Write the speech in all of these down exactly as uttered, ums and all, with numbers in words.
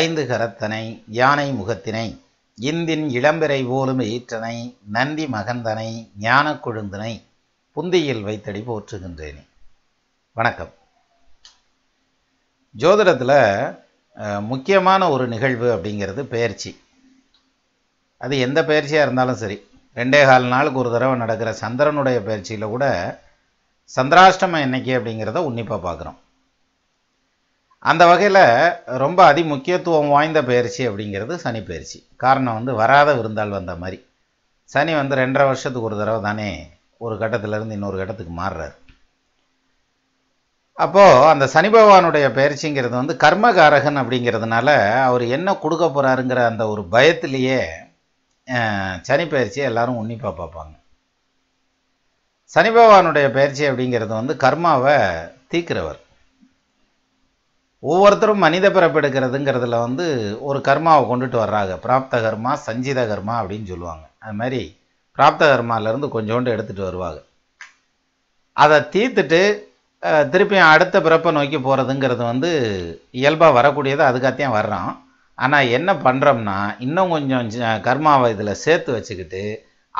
ஐந்து கரத்தனை யானை முகத்தினை இந்தின் இளம்பிறை போலும் ஈற்றனை நந்தி மகந்தனை ஞான கொழுந்தனை புந்தியில் வைத்தடி போற்றுகின்றேனே. வணக்கம். ஜோதிடத்தில் முக்கியமான ஒரு நிகழ்வு அப்படிங்கிறது பெயர்ச்சி. அது எந்த பெயர்ச்சியாக இருந்தாலும் சரி, ரெண்டே கால் நாளுக்கு ஒரு தடவை நடக்கிற சந்திரனுடைய பயிற்சியில் கூட சந்திராஷ்டமம் என்னைக்கு அப்படிங்கிறத உன்னிப்பாக பார்க்குறோம். அந்த வகையில் ரொம்ப அதிமுக்கியத்துவம் வாய்ந்த பயிற்சி அப்படிங்கிறது சனி பயிற்சி. காரணம் வந்து வராத விருந்தால் வந்த மாதிரி சனி வந்து ரெண்டரை வருஷத்துக்கு ஒரு தடவை தானே ஒரு கட்டத்திலேருந்து இன்னொரு கட்டத்துக்கு மாறுறாரு. அப்போது அந்த சனி பகவானுடைய பயிற்சிங்கிறது வந்து கர்மகாரகன் அப்படிங்கிறதுனால அவர் என்ன கொடுக்க போகிறாருங்கிற அந்த ஒரு பயத்திலேயே சனி பயிற்சியை எல்லாரும் உன்னிப்பாக பார்ப்பாங்க. சனி பகவானுடைய பயிற்சி அப்படிங்கிறது வந்து கர்மாவை தீக்கிறவர். ஒவ்வொருத்தரும் மனித பிறப்பெடுக்கிறதுங்கிறதுல வந்து ஒரு கர்மாவை கொண்டுட்டு வர்றாங்க. பிராப்த கர்மா, சஞ்சித கர்மா அப்படின்னு சொல்லுவாங்க. அது மாதிரி பிராப்த கர்மாவிலேருந்து கொஞ்சோண்டு எடுத்துகிட்டு வருவாங்க. அதை தீர்த்துட்டு திருப்பியும் அடுத்த பிறப்பை நோக்கி போகிறதுங்கிறது வந்து இயல்பாக வரக்கூடியது. அதுக்காகத்தான் வர்றோம். ஆனால் என்ன பண்ணுறோம்னா இன்னும் கொஞ்சம் கர்மாவை இதில் சேர்த்து வச்சுக்கிட்டு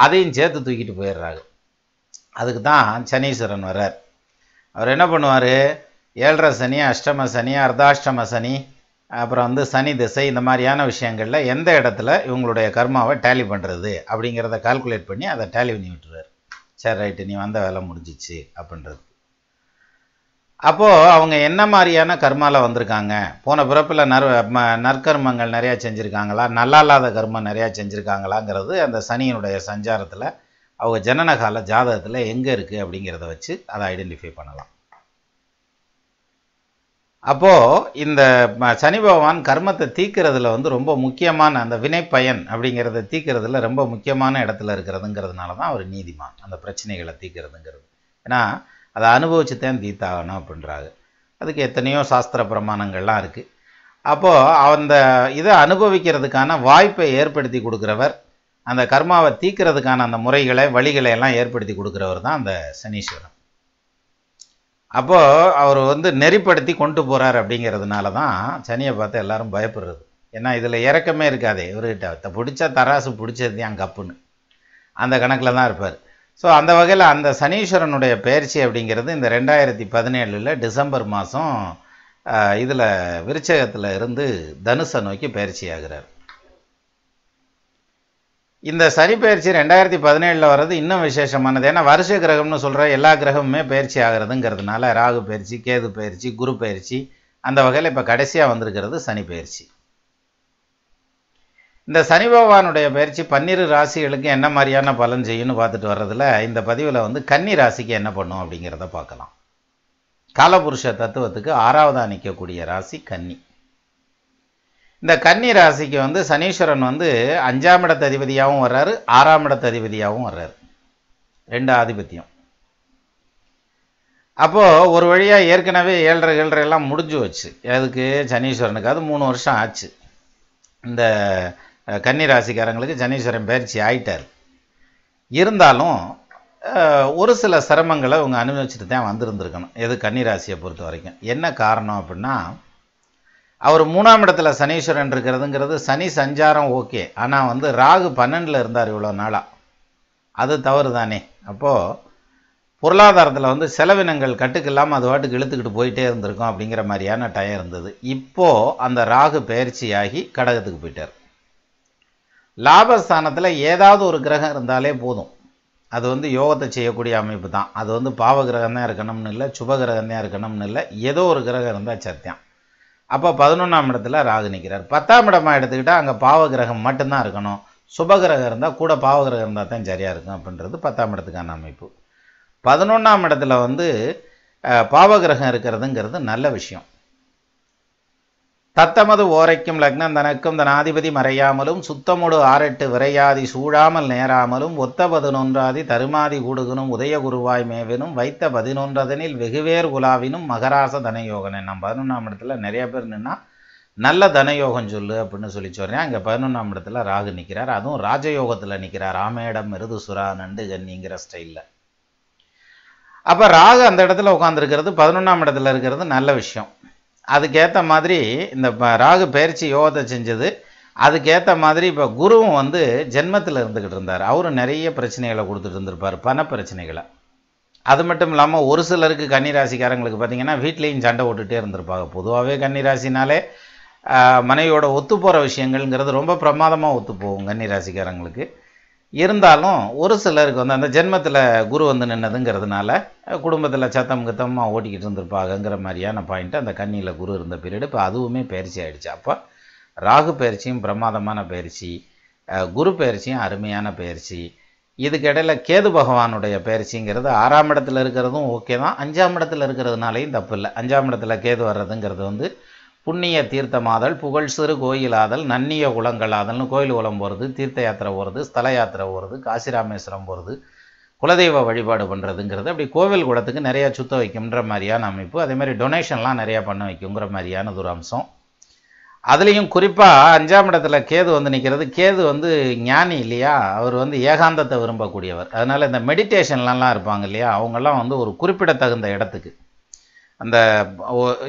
அதையும் சேர்த்து தூக்கிட்டு போயிடுறாங்க. அதுக்கு தான் சனீஸ்வரன் வர்றார். அவர் என்ன பண்ணுவார், ஏழரை சனி, அஷ்டம சனி, அர்த்தாஷ்டம சனி, அப்புறம் வந்து சனி திசை, இந்த மாதிரியான விஷயங்களில் எந்த இடத்துல இவங்களுடைய கர்மாவை டேலி பண்ணுறது அப்படிங்கிறத கால்குலேட் பண்ணி அதை டேலி பண்ணி விட்டுறாரு. சரி, ரைட்டு, நீ வந்த வேலை முடிஞ்சிச்சு அப்படின்றது. அப்போது அவங்க என்ன மாதிரியான கர்மாவில் வந்திருக்காங்க, போன பிறப்பில் நற் நற்கர்மங்கள் நிறையா செஞ்சுருக்காங்களா, நல்லா இல்லாத கர்மம் நிறையா செஞ்சுருக்காங்களாங்கிறது அந்த சனியினுடைய சஞ்சாரத்தில் அவங்க ஜனனகால ஜாதகத்தில் எங்கே இருக்குது அப்படிங்கிறத வச்சு அதை ஐடென்டிஃபை பண்ணலாம். அப்போது இந்த சனி பகவான் கர்மத்தை தீக்கிறதுல வந்து ரொம்ப முக்கியமான அந்த வினைப்பயன் அப்படிங்கிறத தீக்கிறதுல ரொம்ப முக்கியமான இடத்துல இருக்கிறதுங்கிறதுனால தான் அவர் நீதிமான். அந்த பிரச்சனைகளை தீக்கிறதுங்கிறது ஏன்னா அதை அனுபவிச்சு தான் தீத்தாகணும் அப்படின்றாங்க. அதுக்கு எத்தனையோ சாஸ்திர பிரமாணங்கள்லாம் இருக்குது. அப்போது அந்த இதை அனுபவிக்கிறதுக்கான வாய்ப்பை ஏற்படுத்தி கொடுக்குறவர், அந்த கர்மாவை தீக்கிறதுக்கான அந்த முறைகளை வழிகளை எல்லாம் ஏற்படுத்தி கொடுக்குறவர் தான் அந்த சனீஸ்வரன். அப்போது அவர் வந்து நெறிப்படுத்தி கொண்டு போகிறார். அப்படிங்கிறதுனால தான் சனியை பார்த்து எல்லாரும் பயப்படுறது. ஏன்னா இதில் இறக்கமே இருக்காதே, இவர்கிட்ட பிடிச்சா தராசு பிடிச்சது ஏன் கப்புன்னு அந்த கணக்கில் தான் இருப்பார். ஸோ அந்த வகையில் அந்த சனீஸ்வரனுடைய பயிற்சி அப்படிங்கிறது இந்த ரெண்டாயிரத்தி பதினேழில் டிசம்பர் மாதம் இதில் விருச்சகத்தில் இருந்து தனுசை நோக்கி பயிற்சி ஆகிறார். இந்த சனி பயிற்சி ரெண்டாயிரத்தி பதினேழில் வர்றது இன்னும் விசேஷமானது. ஏன்னா வருஷ கிரகம்னு சொல்கிற எல்லா கிரகமுமே பயிற்சி ஆகிறதுங்கிறதுனால ராகு பயிற்சி, கேது பயிற்சி, குரு பயிற்சி, அந்த வகையில் இப்போ கடைசியாக வந்திருக்கிறது சனி பயிற்சி. இந்த சனி பகவானுடைய பயிற்சி பன்னிரு ராசிகளுக்கு என்ன மாதிரியான பலன் செய்யும்னு பார்த்துட்டு வர்றதில் இந்த பதிவில் வந்து கன்னி ராசிக்கு என்ன பண்ணும் அப்படிங்கிறத பார்க்கலாம். காலபுருஷ தத்துவத்துக்கு ஆறாவதாக நிற்கக்கூடிய ராசி கன்னி. இந்த கன்னி ராசிக்கு வந்து சனீஸ்வரன் வந்து அஞ்சாம் இடத்து அதிபதியாகவும் வர்றாரு, ஆறாம் இடத்து அதிபதியாகவும் வர்றாரு. ரெண்டு ஆதிபத்தியம். அப்போது ஒரு வழியாக ஏற்கனவே ஏழரை ஏழரை எல்லாம் முடிஞ்சு வச்சு அதுக்கு சனீஸ்வரனுக்கு அது மூணு வருஷம் ஆச்சு. இந்த கன்னி ராசிக்காரங்களுக்கு சனீஸ்வரன் பயிற்சி ஆயிட்டார். இருந்தாலும் ஒரு சில சிரமங்களை அவங்க அனுபவிச்சுட்டு தான் வந்திருந்துருக்கணும். எது கன்னி ராசியை பொறுத்த வரைக்கும் என்ன காரணம் அப்படின்னா, அவர் மூணாம் இடத்துல சனீஸ்வரன் இருக்கிறதுங்கிறது சனி சஞ்சாரம் ஓகே, ஆனால் வந்து ராகு பன்னெண்டில் இருந்தார் இவ்வளோ நாளாக, அது தவறு தானே. அப்போது பொருளாதாரத்தில் வந்து செலவினங்கள் கட்டுக்கு இல்லாமல் அது வாட்டுக்கு இழுத்துக்கிட்டு போயிட்டே இருந்திருக்கும் அப்படிங்கிற மாதிரியான டயம் இருந்தது. இப்போது அந்த ராகு பயிற்சியாகி கடகத்துக்கு போயிட்டார். லாபஸ்தானத்தில் ஏதாவது ஒரு கிரகம் இருந்தாலே போதும், அது வந்து யோகத்தை செய்யக்கூடிய அமைப்பு தான். அது வந்து பாவ கிரகம் தான் இருக்கணும்னு இல்லை, சுப கிரகம் தான் இருக்கணும்னு இல்லை, ஏதோ ஒரு கிரகம் இருந்தால் சத்தியம். அப்போ பதினொன்றாம் இடத்துல ராகு நிற்கிறார். பத்தாம் இடமாக எடுத்துக்கிட்டால் அங்கே பாவ கிரகம் மட்டும்தான் இருக்கணும், சுப கிரகம் இருந்தால் கூட பாவ கிரகம் இருந்தால் தான் சரியாக இருக்கும் அப்படின்றது பத்தாம் இடத்துக்கான அமைப்பு. பதினொன்றாம் இடத்துல வந்து பாவகிரகம் இருக்கிறதுங்கிறது நல்ல விஷயம். தத்தமது ஓரைக்கும் லக்னம் தனக்கும் தன் ஆதிபதி மறையாமலும் சுத்தமுடு ஆரெட்டு விரையாதி சூழாமல் நேராமலும் ஒத்த பதினொன்றாதி தருமாதி கூடுகனும் உதய குருவாய் மேவினும் வைத்த பதினொன்றதனில் வெகுவேர் குலாவினும் மகராச தனயோகனே. நான் பதினொன்றாம் இடத்துல நிறைய பேர் நின்னா நல்ல தனயோகம் சொல்லு அப்படின்னு சொல்லி சொல்கிறேன். அங்கே பதினொன்றாம் இடத்துல ராகு நிற்கிறார், அதுவும் ராஜயோகத்தில் நிற்கிறார். ராமேடம் மிருது சுரா நண்டு கன்னிங்கிற ஸ்டைலில். அப்போ ராகு அந்த இடத்துல உட்காந்துருக்கிறது பதினொன்றாம் இடத்துல இருக்கிறது நல்ல விஷயம். அதுக்கேற்ற மாதிரி இந்த ராகு பயிற்சி யோகத்தை செஞ்சது. அதுக்கேற்ற மாதிரி இப்போ குருவும் வந்து ஜென்மத்தில் இருந்துக்கிட்டு இருந்தார். அவரும் நிறைய பிரச்சனைகளை கொடுத்துட்டு இருந்திருப்பார், பண பிரச்சனைகளை. அது மட்டும் இல்லாமல் ஒரு சிலருக்கு கன்னிராசிக்காரங்களுக்கு பார்த்திங்கன்னா வீட்லேயும் சண்டை ஓட்டுகிட்டே இருந்திருப்பாங்க. பொதுவாகவே கன்னிராசினாலே மனைவியோட ஒத்து போகிற விஷயங்கள்ங்கிறது ரொம்ப பிரமாதமாக ஒத்து போகும் கன்னிராசிக்காரங்களுக்கு. இருந்தாலும் ஒரு சிலருக்கு வந்து அந்த ஜென்மத்தில் குரு வந்து நின்னதுங்கிறதுனால குடும்பத்தில் சத்தம் கத்தமாக ஓட்டிக்கிட்டு இருந்திருப்பாங்கங்கிற மாதிரியான பாயிண்ட் அந்த கன்னியில் குரு இருந்த பீரியடு. இப்போ அதுவுமே பயிற்சி ஆகிடுச்சு. அப்போ ராகு பயிற்சியும் பிரமாதமான பயிற்சி, குரு பயிற்சியும் அருமையான பயிற்சி. இதுக்கிடையில் கேது பகவானுடைய பயிற்சிங்கிறது ஆறாம் இடத்துல இருக்கிறதும் ஓகே தான், அஞ்சாம் இடத்துல இருக்கிறதுனாலையும் தப்பு இல்லை. அஞ்சாம் இடத்துல கேது வர்றதுங்கிறது வந்து புண்ணிய தீர்த்தமாதல், புகழ் சிறு கோயிலாதல், நன்னிய குளங்களாதல்னு கோயில் குளம் போகிறது, தீர்த்த யாத்திரை போகிறது, ஸ்தல யாத்திரை போகிறது, காசிராமேஸ்வரம் போகிறது, குலதெய்வ வழிபாடு பண்ணுறதுங்கிறது. அப்படி கோவில் குளத்துக்கு நிறையா சுத்த வைக்கும்ன்ற மாதிரியான அமைப்பு. அதேமாதிரி டொனேஷன்லாம் நிறையா பண்ண வைக்குங்கிற மாதிரியான ஒரு அம்சம். அதுலேயும் குறிப்பாக அஞ்சாம் இடத்துல கேது வந்து நிற்கிறது. கேது வந்து ஞானி இல்லையா, அவர் வந்து ஏகாந்தத்தை விரும்பக்கூடியவர். அதனால் இந்த மெடிடேஷன்லாம் இருப்பாங்க இல்லையா, அவங்கெல்லாம் வந்து ஒரு குறிப்பிடத்தகுந்த இடத்துக்கு அந்த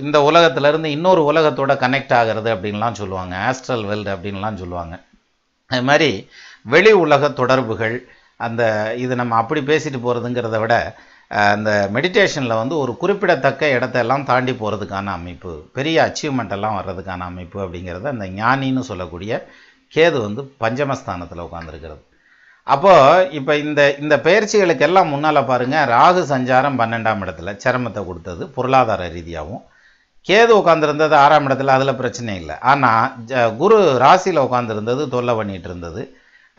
இந்த உலகத்திலேருந்து இன்னொரு உலகத்தோட கனெக்ட் ஆகிறது அப்படின்லாம் சொல்லுவாங்க, ஆஸ்ட்ரல் வேல்டு அப்படின்லாம் சொல்லுவாங்க. அது மாதிரி வெளி உலக தொடர்புகள், அந்த இது நம்ம அப்படி பேசிட்டு போகிறதுங்கிறத விட அந்த மெடிடேஷனில் வந்து ஒரு குறிப்பிடத்தக்க இடத்தெல்லாம் தாண்டி போகிறதுக்கான அமைப்பு, பெரிய அச்சீவ்மெண்ட் எல்லாம் வர்றதுக்கான அமைப்பு அப்படிங்கிறது அந்த ஞானின்னு சொல்லக்கூடிய கேது வந்து பஞ்சமஸ்தானத்தில் உட்காந்துருக்கிறது. அப்போது இப்போ இந்த இந்த பயிற்சிகளுக்கெல்லாம் முன்னால் பாருங்கள், ராகு சஞ்சாரம் பன்னெண்டாம் இடத்துல சிரமத்தை கொடுத்தது பொருளாதார ரீதியாகவும், கேது உட்காந்துருந்தது ஆறாம் இடத்துல, அதில் பிரச்சனை இல்லை. ஆனால் குரு ராசியில் உட்காந்துருந்தது தொல்லை பண்ணிகிட்டு இருந்தது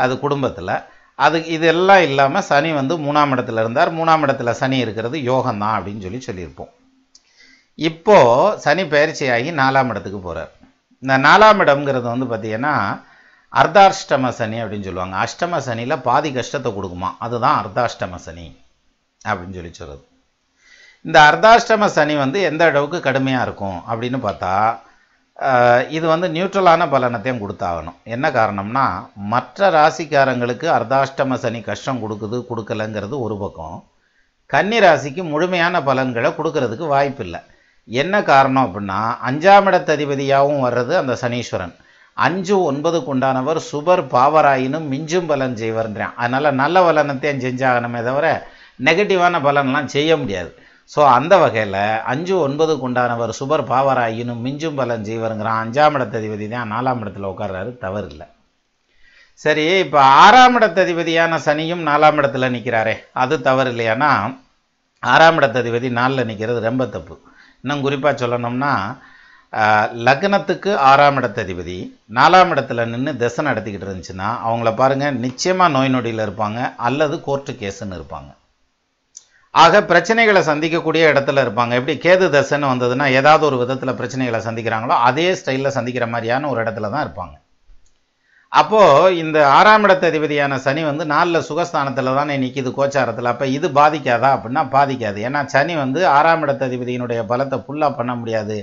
அது குடும்பத்தில். அது இதெல்லாம் இல்லாமல் சனி வந்து மூணாம் இடத்துல இருந்தார். மூணாம் இடத்துல சனி இருக்கிறது யோகம்தான் அப்படின்னு சொல்லி சொல்லியிருப்போம். இப்போது சனி பயிற்சியாகி நாலாம் இடத்துக்கு போகிறார். இந்த நாலாம் இடம்ங்கிறது வந்து பார்த்திங்கன்னா அர்த்தாஷ்டம சனி அப்படின்னு சொல்லுவாங்க. அஷ்டம சனியில் பாதி கஷ்டத்தை கொடுக்குமா, அதுதான் அர்த்தாஷ்டம சனி அப்படின்னு சொல்லி சொல்கிறது. இந்த அர்த்தாஷ்டம சனி வந்து எந்த அளவுக்கு கடுமையாக இருக்கும் அப்படின்னு பார்த்தா, இது வந்து நியூட்ரலான பலனத்தையும் கொடுத்தாகணும். என்ன காரணம்னா, மற்ற ராசிக்காரங்களுக்கு அர்த்தாஷ்டம சனி கஷ்டம் கொடுக்குது கொடுக்கலைங்கிறது ஒரு பக்கம், கன்னி ராசிக்கு முழுமையான பலன்களை கொடுக்கறதுக்கு வாய்ப்பு இல்லை. என்ன காரணம் அப்படின்னா, அஞ்சாம் இடத்ததிபதியாகவும் வர்றது அந்த சனீஸ்வரன். அஞ்சு ஒன்பதுக்கு உண்டானவர் சுபர் பாவராயினும் மிஞ்சும் பலன் செய்வார்ன்றான். அதனால் நல்ல பலனத்தையும் செஞ்சாகணுமே தவிர நெகட்டிவான பலன்லாம் செய்ய முடியாது. ஸோ அந்த வகையில் அஞ்சு ஒன்பதுக்கு உண்டானவர் சுபர் பாவராயினும் மிஞ்சும் பலன் செய்வாருங்கிறான். அஞ்சாம் இடத்ததிபதி தான் நாலாம் இடத்துல உட்கார்றாரு, தவறு இல்லை. சரி, இப்போ ஆறாம் இடத்ததிபதியான சனியும் நாலாம் இடத்துல நிற்கிறாரே, அது தவறு இல்லையானா, ஆறாம் இடத்ததிபதி நாலில் நிற்கிறது ரொம்ப தப்பு. இன்னும் குறிப்பாக சொல்லணும்னா, லக்னத்துக்கு ஆறாம் இடத்ததிபதி நாலாம் இடத்துல நின்று திசை நடத்திக்கிட்டு இருந்துச்சுன்னா அவங்கள பாருங்கள், நிச்சயமாக நோய் நொடியில் இருப்பாங்க அல்லது கோர்ட்டு கேஸுன்னு இருப்பாங்க. ஆக பிரச்சனைகளை சந்திக்கக்கூடிய இடத்துல இருப்பாங்க. எப்படி கேது தசைன்னு வந்ததுன்னா ஏதாவது ஒரு விதத்தில் பிரச்சனைகளை சந்திக்கிறாங்களோ அதே ஸ்டைலில் சந்திக்கிற மாதிரியான ஒரு இடத்துல தான் இருப்பாங்க. அப்போது இந்த ஆறாம் இடத்ததிபதியான சனி வந்து நாலில் சுகஸ்தானத்தில் தானே நிற்கிது கோச்சாரத்தில். அப்போ இது பாதிக்காதா அப்படின்னா பாதிக்காது. ஏன்னா சனி வந்து ஆறாம் இடத்ததிபதியினுடைய பலத்தை ஃபுல்லாக பண்ண முடியாது,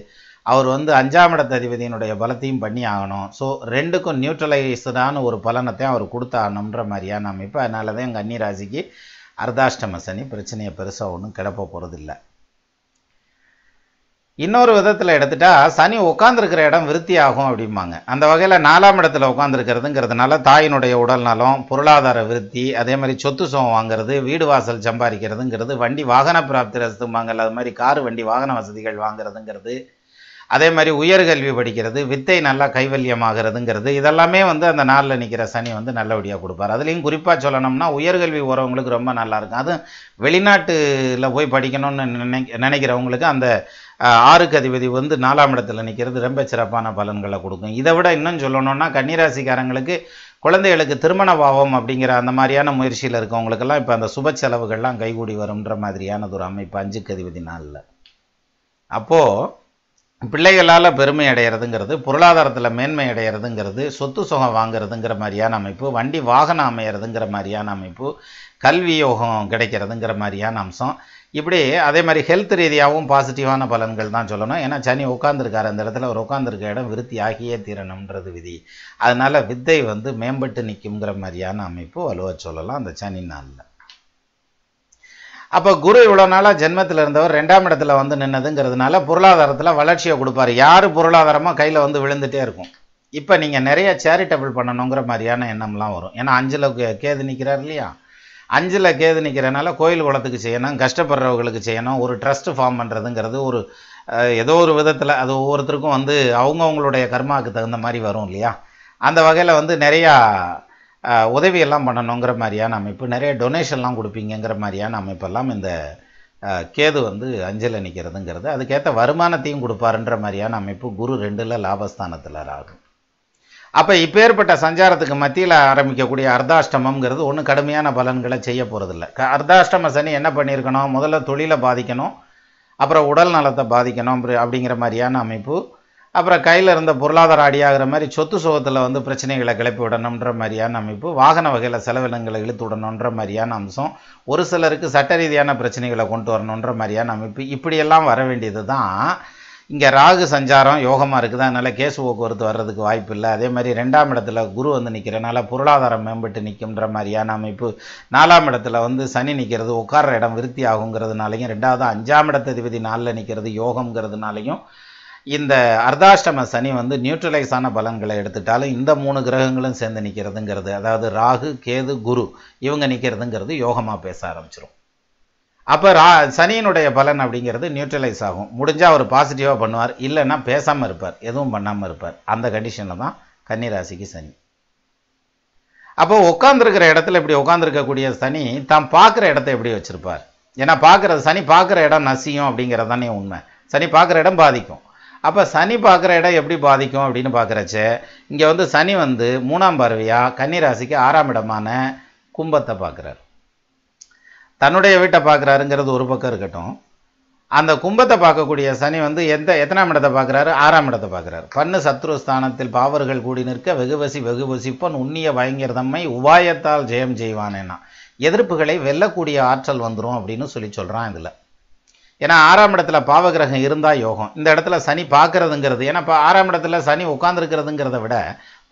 அவர் வந்து அஞ்சாம் இடத்ததிபதியினுடைய பலத்தையும் பண்ணி ஆகணும். ஸோ ரெண்டுக்கும் நியூட்ரலைஸ்டான ஒரு பலனத்தையும் அவர் கொடுத்தாகணுன்ற மாதிரியான அமைப்பு. அதனால தான் கன்னி ராசிக்கு அர்த்தாஷ்டம சனி பிரச்சனையை பெருசாக ஒன்றும் கிடப்ப போகிறதில்லை. இன்னொரு விதத்தில் எடுத்துட்டா சனி உட்காந்துருக்கிற இடம் விருத்தி ஆகும் அப்படிம்பாங்க. அந்த வகையில் நாலாம் இடத்துல உட்காந்துருக்கிறதுங்கிறதுனால தாயினுடைய உடல் நலம், பொருளாதார விருத்தி, அதே மாதிரி சொத்து சுகம் வாங்கிறது, வீடு வாசல் சம்பாதிக்கிறதுங்கிறது, வண்டி வாகன பிராப்தி ரசத்தும்பாங்கல்ல, அது மாதிரி கார் வண்டி வாகன வசதிகள் வாங்கிறதுங்கிறது, அதே மாதிரி உயர்கல்வி படிக்கிறது, வித்தை நல்லா கைவல்யமாகிறதுங்கிறது, இதெல்லாமே வந்து அந்த நாளில் நிற்கிற சனி வந்து நல்லபடியாக கொடுப்பார். அதுலேயும் குறிப்பாக சொல்லணும்னா உயர்கல்வி போகிறவங்களுக்கு ரொம்ப நல்லாயிருக்கும். அதுவும் வெளிநாட்டில் போய் படிக்கணும்னு நினை நினைக்கிறவங்களுக்கு அந்த ஆறுக்கு அதிபதி வந்து நாலாம் இடத்துல நிற்கிறது ரொம்ப சிறப்பான பலன்களை கொடுக்கும். இதை விட இன்னும் சொல்லணும்னா, கன்னிராசிக்காரங்களுக்கு குழந்தைகளுக்கு திருமண பாவம் அப்படிங்கிற அந்த மாதிரியான முயற்சியில் இருக்கவங்களுக்கெல்லாம் இப்போ அந்த சுப செலவுகள்லாம் கைகூடி வரும்ன்ற மாதிரியானது ஒரு அமைப்பு அஞ்சுக்கு அதிபதி நாளில். அப்போது பிள்ளைகளால் பெருமை அடைகிறதுங்கிறது, பொருளாதாரத்தில் மேன்மை அடைகிறதுங்கிறது, சொத்து சுகம் வாங்கிறதுங்கிற மாதிரியான அமைப்பு, வண்டி வாகனம் அமையிறதுங்கிற மாதிரியான அமைப்பு, கல்வி யோகம் கிடைக்கிறதுங்கிற மாதிரியான அம்சம். இப்படி அதே மாதிரி ஹெல்த் ரீதியாகவும் பாசிட்டிவான பலன்கள் தான் சொல்லணும். ஏன்னா சனி உட்காந்துருக்காரு அந்த இடத்துல, ஒரு உட்காந்துருக்க இடம் விருத்தி ஆகியே தீரணும்ன்றது விதி. அதனால் வித்தை வந்து மேம்பட்டு நிற்குங்கிற மாதிரியான அமைப்பு வலுவாக சொல்லலாம் அந்த சனி நாளில். அப்ப குரு இவ்வளவு நாளா ஜென்மத்துல இருந்தவர் இரண்டாம் இடத்துல வந்து நின்னதுங்கிறதுனால பொருளாதாரத்துல வளர்ச்சியை கொடுப்பாரு. யாரு பொருளாதாரமா கையில வந்து விழுந்துட்டே இருக்கும். இப்ப நீங்க நிறைய சேரிட்டபிள் பண்ணணும்ங்கற மாதிரியான எண்ணம்லாம் வரும். ஏன்னா அஞ்சல கேது நிக்கிறார் இல்லையா? அஞ்சல கேது நிக்கிறனால கோயில் குளத்துக்கு செய்யணும், கஷ்டப்படுறவங்களுக்கு செய்யணும், ஒரு ட்ரஸ்ட் ஃபார்ம் பண்றதுங்கிறது ஒரு ஏதோ ஒரு விதத்துல அது ஒவ்வொருத்தருக்கும் வந்து அவங்கவங்களுடைய கர்மாவுக்கு தகுந்த மாதிரி வரும் இல்லையா? அந்த வகையில வந்து நிறைய உதவி எல்லாம் பண்ணணும்ங்கற மாதிரியான அமைப்பு, நிறைய டொனேஷன் எல்லாம் கொடுப்பீங்கங்கற மாதிரியான அமைப்பு எல்லாம் இந்த கேது வந்து அஞ்சல நிக்கிறதுங்கிறது. அதுக்கேத்த வருமானத்தையும் கொடுப்பாருன்ற மாதிரியான அமைப்பு குரு ரெண்டுல லாபஸ்தானத்துல ராகு. அப்ப இப்பேற்பட்ட சஞ்சாரத்துக்கு மத்தியில ஆரம்பிக்கக்கூடிய அர்த்தாஷ்டமம்ங்கிறது ஒன்றும் கடுமையான பலன்களை செய்ய போறதில்லை. அர்த்தாஷ்டம சனி என்ன பண்ணியிருக்கணும், முதல்ல தொழிலை பாதிக்கணும், அப்புறம் உடல் நலத்தை பாதிக்கணும் அப்படிங்கிற மாதிரியான அமைப்பு, அப்புறம் கையில் இருந்த பொருளாதார அடியாகிற மாதிரி சொத்து சுகத்தில் வந்து பிரச்சனைகளை கிளப்பி விடணுன்ற மாதிரியான அமைப்பு, வாகன வகையில் செலவினங்களை இழுத்து விடணுன்ற மாதிரியான அம்சம், ஒரு சிலருக்கு சட்ட ரீதியான பிரச்சனைகளை கொண்டு வரணுன்ற மாதிரியான அமைப்பு, இப்படியெல்லாம் வர வேண்டியது தான். இங்கே ராகு சஞ்சாரம் யோகமாக இருக்குது, அதனால் கேஸ் போக்குவரத்து வர்றதுக்கு வாய்ப்பு இல்லை. அதே மாதிரி ரெண்டாம் இடத்துல குரு வந்து நிற்கிறனால பொருளாதாரம் மேம்பட்டு நிற்கும்ன்ற மாதிரியான அமைப்பு, நாலாம் இடத்துல வந்து சனி நிற்கிறது உட்கார்ற இடம் விருத்தி ஆகுங்கிறதுனாலையும், ரெண்டாவது அஞ்சாம் இடத்து அதிபதி நாளில் நிற்கிறது யோகம்ங்கிறதுனாலையும் இந்த அர்த்தாஷ்டம சனி வந்து நியூட்ரலைஸான பலன்களை எடுத்துட்டாலும் இந்த மூணு கிரகங்களும் சேர்ந்து நிற்கிறதுங்கிறது, அதாவது ராகு கேது குரு இவங்க நிற்கிறதுங்கிறது யோகமாக பேச ஆரம்பிச்சிடும். அப்போ ரா சனியினுடைய பலன் அப்படிங்கிறது நியூட்ரலைஸ் ஆகும். முடிஞ்சால் அவர் பாசிட்டிவாக பண்ணுவார், இல்லைன்னா பேசாமல் இருப்பார், எதுவும் பண்ணாமல் இருப்பார். அந்த கண்டிஷனில் தான் கன்னிராசிக்கு சனி. அப்போ உட்காந்துருக்கிற இடத்துல இப்படி உட்காந்துருக்கக்கூடிய சனி தான் பார்க்குற இடத்த எப்படி வச்சுருப்பார்? ஏன்னா பார்க்குறது சனி பார்க்குற இடம் நசியும் அப்படிங்கிறது தானே உண்மை. சனி பார்க்குற இடம் பாதிக்கும். அப்போ சனி பார்க்குற இடம் எப்படி பாதிக்கும் அப்படின்னு பார்க்குறச்ச இங்கே வந்து சனி வந்து மூணாம் பார்வையாக கன்னிராசிக்கு ஆறாம் இடமான கும்பத்தை பார்க்குறாரு. தன்னுடைய வீட்டை பார்க்குறாருங்கிறது ஒரு பக்கம் இருக்கட்டும், அந்த கும்பத்தை பார்க்கக்கூடிய சனி வந்து எந்த எத்தனாம் இடத்தை பார்க்குறாரு? ஆறாம் இடத்தை பார்க்குறாரு. பண்ணு சத்ருஸ்தானத்தில் பாவர்கள் கூடி நிற்க வெகுவசி வெகுவசிப்பன் உண்ணிய பயங்கரதம்மை உபாயத்தால் ஜெயம் செய்வானேன்னா எதிர்ப்புகளை வெல்லக்கூடிய ஆற்றல் வந்துடும் அப்படின்னு சொல்லி சொல்கிறான் இதில். ஏன்னா ஆறாம் இடத்துல பாவகிரகம் இருந்தால் யோகம், இந்த இடத்துல சனி பார்க்குறதுங்கிறது, ஏன்னா இப்போ ஆறாம் இடத்துல சனி உட்காந்துருக்கிறதுங்கிறத விட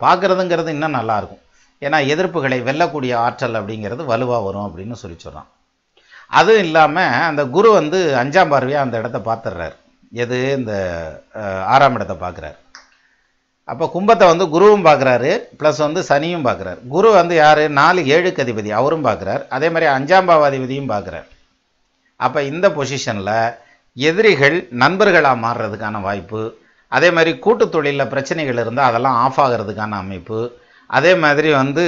பார்க்குறதுங்கிறது இன்னும் நல்லாயிருக்கும். ஏன்னா எதிர்ப்புகளை வெல்லக்கூடிய ஆற்றல் அப்படிங்கிறது வலுவாக வரும் அப்படின்னு சொல்லி சொல்கிறான். அதுவும் இல்லாமல் அந்த குரு வந்து அஞ்சாம் பார்வையாக அந்த இடத்த பார்த்துடுறாரு, எது இந்த ஆறாம் இடத்தை பார்க்குறாரு. அப்போ கும்பத்தை வந்து குருவும் பார்க்குறாரு, ப்ளஸ் வந்து சனியும் பார்க்குறாரு. குரு வந்து யார்? நாலு ஏழுக்கு அதிபதி, அவரும் பார்க்குறாரு. அதே மாதிரி அஞ்சாம் பாவாதிபதியும் பார்க்குறாரு. அப்போ இந்த பொசிஷனில் எதிரிகள் நண்பர்களாக மாறுறதுக்கான வாய்ப்பு, அதே மாதிரி கூட்டு தொழிலில் பிரச்சனைகள் இருந்தால் அதெல்லாம் ஆஃப் ஆகிறதுக்கான அமைப்பு, அதே மாதிரி வந்து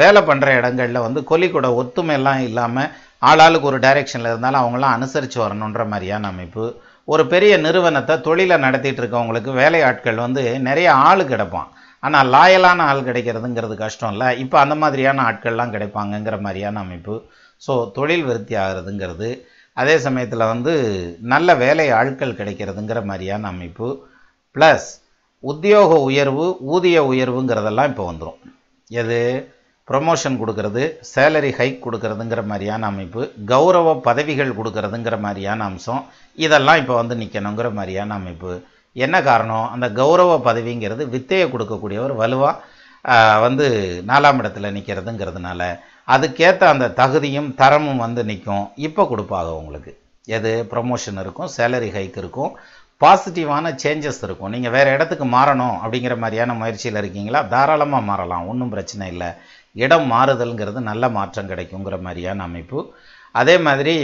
வேலை பண்ணுற இடங்களில் வந்து கொலிக்கூட ஒத்துமையெல்லாம் இல்லாமல் ஆளாளுக்கு ஒரு டைரெக்ஷனில் இருந்தாலும் அவங்களாம் அனுசரித்து வரணுன்ற மாதிரியான அமைப்பு, ஒரு பெரிய நிறுவனத்தை தொழிலை நடத்திட்டு இருக்கவங்களுக்கு வேலையாட்கள் வந்து நிறைய ஆள் கிடைப்பான், ஆனால் லாயலான ஆள் கிடைக்கிறதுங்கிறது கஷ்டம் இல்லை. இப்போ அந்த மாதிரியான ஆட்கள்லாம் கிடைப்பாங்கங்கிற மாதிரியான அமைப்பு. ஸோ தொழில் விருத்தி ஆகிறதுங்கிறது, அதே சமயத்தில் வந்து நல்ல வேலை ஆட்கள் கிடைக்கிறதுங்கிற மாதிரியான அமைப்பு, ப்ளஸ் உத்தியோக உயர்வு ஊதிய உயர்வுங்கிறதெல்லாம் இப்போ வந்துடும். எது? ப்ரொமோஷன் கொடுக்கறது, சேலரி ஹைக் கொடுக்கறதுங்கிற மாதிரியான அமைப்பு, கௌரவ பதவிகள் கொடுக்கறதுங்கிற மாதிரியான அம்சம், இதெல்லாம் இப்போ வந்து நிற்கணுங்கிற மாதிரியான அமைப்பு. என்ன காரணம்? அந்த கௌரவ பதவிங்கிறது வித்தையை கொடுக்கக்கூடியவர் வலுவாக வந்து நாலாம் இடத்துல நிற்கிறதுங்கிறதுனால அதுக்கேற்ற அந்த தகுதியும் தரமும் வந்து நிற்கும். இப்போ கொடுப்பாங்க உங்களுக்கு. எது? ப்ரொமோஷன் இருக்கும், சேலரி ஹைக் இருக்கும், பாசிட்டிவான சேஞ்சஸ் இருக்கும். நீங்கள் வேறு இடத்துக்கு மாறணும் அப்படிங்கிற மாதிரியான முயற்சியில் இருக்கீங்களா? தாராளமாக மாறலாம், ஒன்றும் பிரச்சனை இல்லை. இடம் மாறுதல்ங்கிறது நல்ல மாற்றம் கிடைக்குங்கிற மாதிரியான அமைப்பு. அதே மாதிரி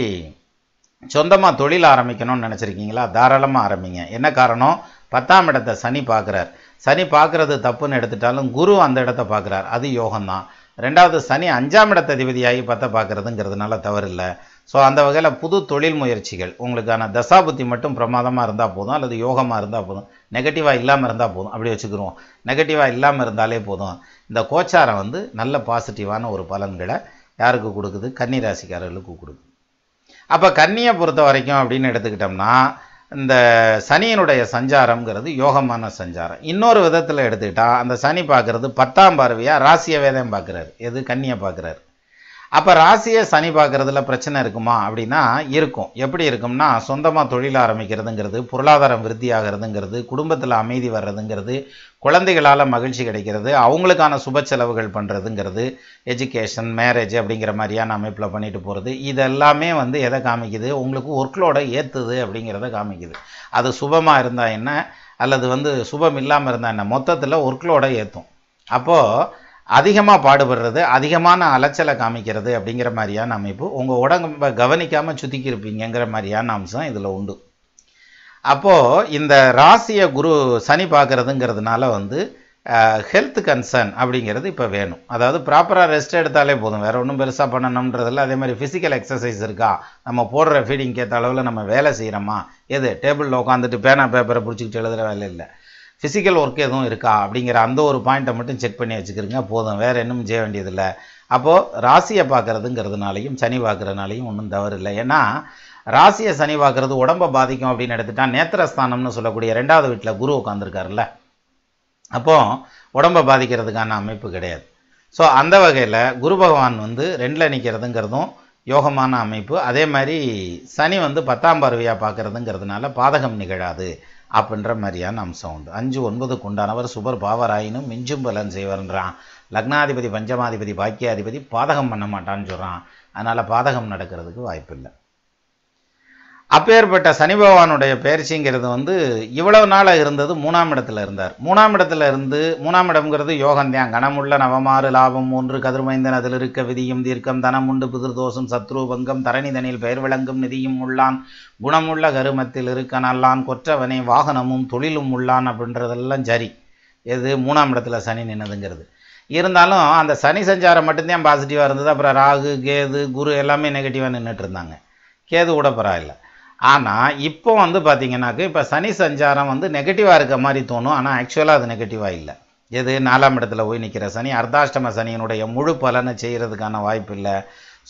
சொந்தமாக தொழில் ஆரம்பிக்கணும்னு நினச்சிருக்கீங்களா? தாராளமாக ஆரம்பிங்க. என்ன காரணம்? பத்தாம் இடத்தை சனி பார்க்குறார். சனி பார்க்குறது தப்புன்னு எடுத்துட்டாலும் குரு அந்த இடத்த பார்க்குறார், அது யோகம்தான். ரெண்டாவது சனி அஞ்சாம் இடத்த அதிபதியாகி பற்ற பார்க்குறதுங்கிறதுனால தவறில்லை. ஸோ அந்த வகையில் புது தொழில் முயற்சிகள் உங்களுக்கான தசாபுத்தி மட்டும் பிரமாதமாக இருந்தால் போதும், அல்லது யோகமாக இருந்தால் போதும், நெகட்டிவாக இல்லாமல் இருந்தால் போதும், அப்படி வச்சுக்கிறோம். நெகட்டிவாக இல்லாமல் இருந்தாலே போதும். இந்த கோச்சாரம் வந்து நல்ல பாசிட்டிவான ஒரு பலன்களை யாருக்கு கொடுக்குது? கன்னிராசிக்காரர்களுக்கு கொடுக்குது. அப்போ கன்னியை பொறுத்த வரைக்கும் அப்படின்னு எடுத்துக்கிட்டோம்னா இந்த சனியினுடைய சஞ்சாரம்ங்கிறது யோகமான சஞ்சாரம். இன்னொரு விதத்தில் எடுத்துக்கிட்டால் அந்த சனி பார்க்குறது பத்தாம் பார்வையாக ராசியவேதையும் பார்க்குறாரு. எது? கன்னியை பார்க்குறாரு. அப்ப ராசியை சனி பார்க்கறதுல பிரச்சனை இருக்குமா அப்படின்னா இருக்கும். எப்படி இருக்கும்னா, சொந்தமா தொழில் ஆரம்பிக்கிறதுங்கிறது, பொருளாதாரம் விருத்தியாகிறதுங்கிறது, குடும்பத்தில் அமைதி வர்றதுங்கிறது, குழந்தைகளால் மகிழ்ச்சி கிடைக்கிறது, அவங்களுக்கான சுப செலவுகள் பண்ணுறதுங்கிறது, எஜுகேஷன், மேரேஜ் அப்படிங்கிற மாதிரியான அமைப்பில் பண்ணிட்டு போகிறது, இதெல்லாமே வந்து எதை காமிக்குது? உங்களுக்கு ஒர்க்லோட ஏற்றுது அப்படிங்கிறத காமிக்குது. அது சுபமாக இருந்தால் என்ன, அல்லது வந்து சுபம் இல்லாமல் இருந்தால் என்ன, மொத்தத்தில் ஒர்க்லோட ஏற்றும். அப்போது அதிகமாக பாடுபடுறது, அதிகமான அலைச்சலை காமிக்கிறது அப்படிங்கிற மாதிரியான அமைப்பு, உங்கள் உடம்பை கவனிக்காமல் சுத்திக்கி இருப்பீங்கிற மாதிரியான அம்சம் இதில் உண்டு. அப்போது இந்த ராசியை குரு சனி பார்க்குறதுங்கிறதுனால வந்து ஹெல்த் கன்சர்ன் அப்படிங்கிறது இப்போ வேணும். அதாவது ப்ராப்பராக ரெஸ்ட் எடுத்தாலே போதும், வேறு ஒன்றும் பெருசாக பண்ணணுன்றதில்ல. அதே மாதிரி ஃபிசிக்கல் எக்ஸசைஸ் இருக்கா, நம்ம போடுற ஃபீடிங் கேட்ட அளவில் நம்ம வேலை செய்கிறோமா, எது டேபிளில் உட்காந்துட்டு பேனா பேப்பரை பிடிச்சிக்கிட்டு எழுதுகிற வேலை இல்லை, ஃபிசிக்கல் ஒர்க் எதுவும் இருக்கா அப்படிங்கிற அந்த ஒரு பாயிண்ட்டை மட்டும் செக் பண்ணி வச்சுக்கிறீங்க போதும், வேறு இன்னும் செய்ய வேண்டியதில்லை. அப்போது ராசியை பார்க்குறதுங்கிறதுனாலையும் சனி பார்க்குறதுனாலையும் ஒன்றும் தவறு இல்லை. ஏன்னா ராசியை சனி பார்க்குறது உடம்பை பாதிக்கும் அப்படின்னு எடுத்துகிட்டா, நேத்திரஸ்தானம்னு சொல்லக்கூடிய ரெண்டாவது வீட்டில் குரு உட்காந்துருக்காருல்ல, அப்போது உடம்பை பாதிக்கிறதுக்கான அமைப்பு கிடையாது. ஸோ அந்த வகையில் குரு பகவான் வந்து ரெண்டில் நிற்கிறதுங்கிறதும் யோகமான அமைப்பு. அதே மாதிரி சனி வந்து பத்தாம் பார்வையாக பார்க்குறதுங்கிறதுனால பாதகம் நிகழாது அப்படின்ற மாதிரியான அம்சம் உண்டு. அஞ்சு ஒன்பதுக்கு உண்டானவர் சுபர் பாவராயினும் மிஞ்சும் பலன் செய்வர்ன்றான். லக்னாதிபதி, பஞ்சமாதிபதி, பாக்கியாதிபதி பாதகம் பண்ண மாட்டான்னு சொல்கிறான். அதனால் பாதகம் நடக்கிறதுக்கு வாய்ப்பில்லை. அப்பேற்பட்ட சனி பகவானுடைய பயிற்சிங்கிறது வந்து இவ்வளவு நாளாக இருந்தது மூணாம் இடத்துல இருந்தார். மூணாம் இடத்துல இருந்து, மூணாம் இடம்ங்கிறது யோகந்தான், கணமுள்ள நவமாறு லாபம் மூன்று கதிர்மைந்தன் அதில் இருக்க விதியும் தீர்க்கம் தனம் உண்டு பிதிர்தோஷம் சத்ரு பங்கம் தரணி தனியில் பெயர் விளங்கும் நிதியும் உள்ளான் குணமுள்ள கருமத்தில் இருக்க நல்லான் கொற்றவனை வாகனமும் தொழிலும் உள்ளான் அப்படின்றதெல்லாம் சரி. எது மூணாம் இடத்துல சனி நின்னதுங்கிறது. இருந்தாலும் அந்த சனி சஞ்சாரம் மட்டும்தான் பாசிட்டிவாக இருந்தது. அப்புறம் ராகு, கேது, குரு எல்லாமே நெகட்டிவாக நின்றுட்டு இருந்தாங்க. கேது கூட பரவாயில்லை. ஆனால் இப்போ வந்து பார்த்தீங்கன்னாக்க இப்போ சனி சஞ்சாரம் வந்து நெகட்டிவாக இருக்க மாதிரி தோணும், ஆனால் ஆக்சுவலாக அது நெகட்டிவாக இல்லை. எது நாலாம் இடத்துல போய் நிற்கிற சனி அர்த்தாஷ்டம சனியினுடைய முழு பலனை செய்கிறதுக்கான வாய்ப்பு இல்லை.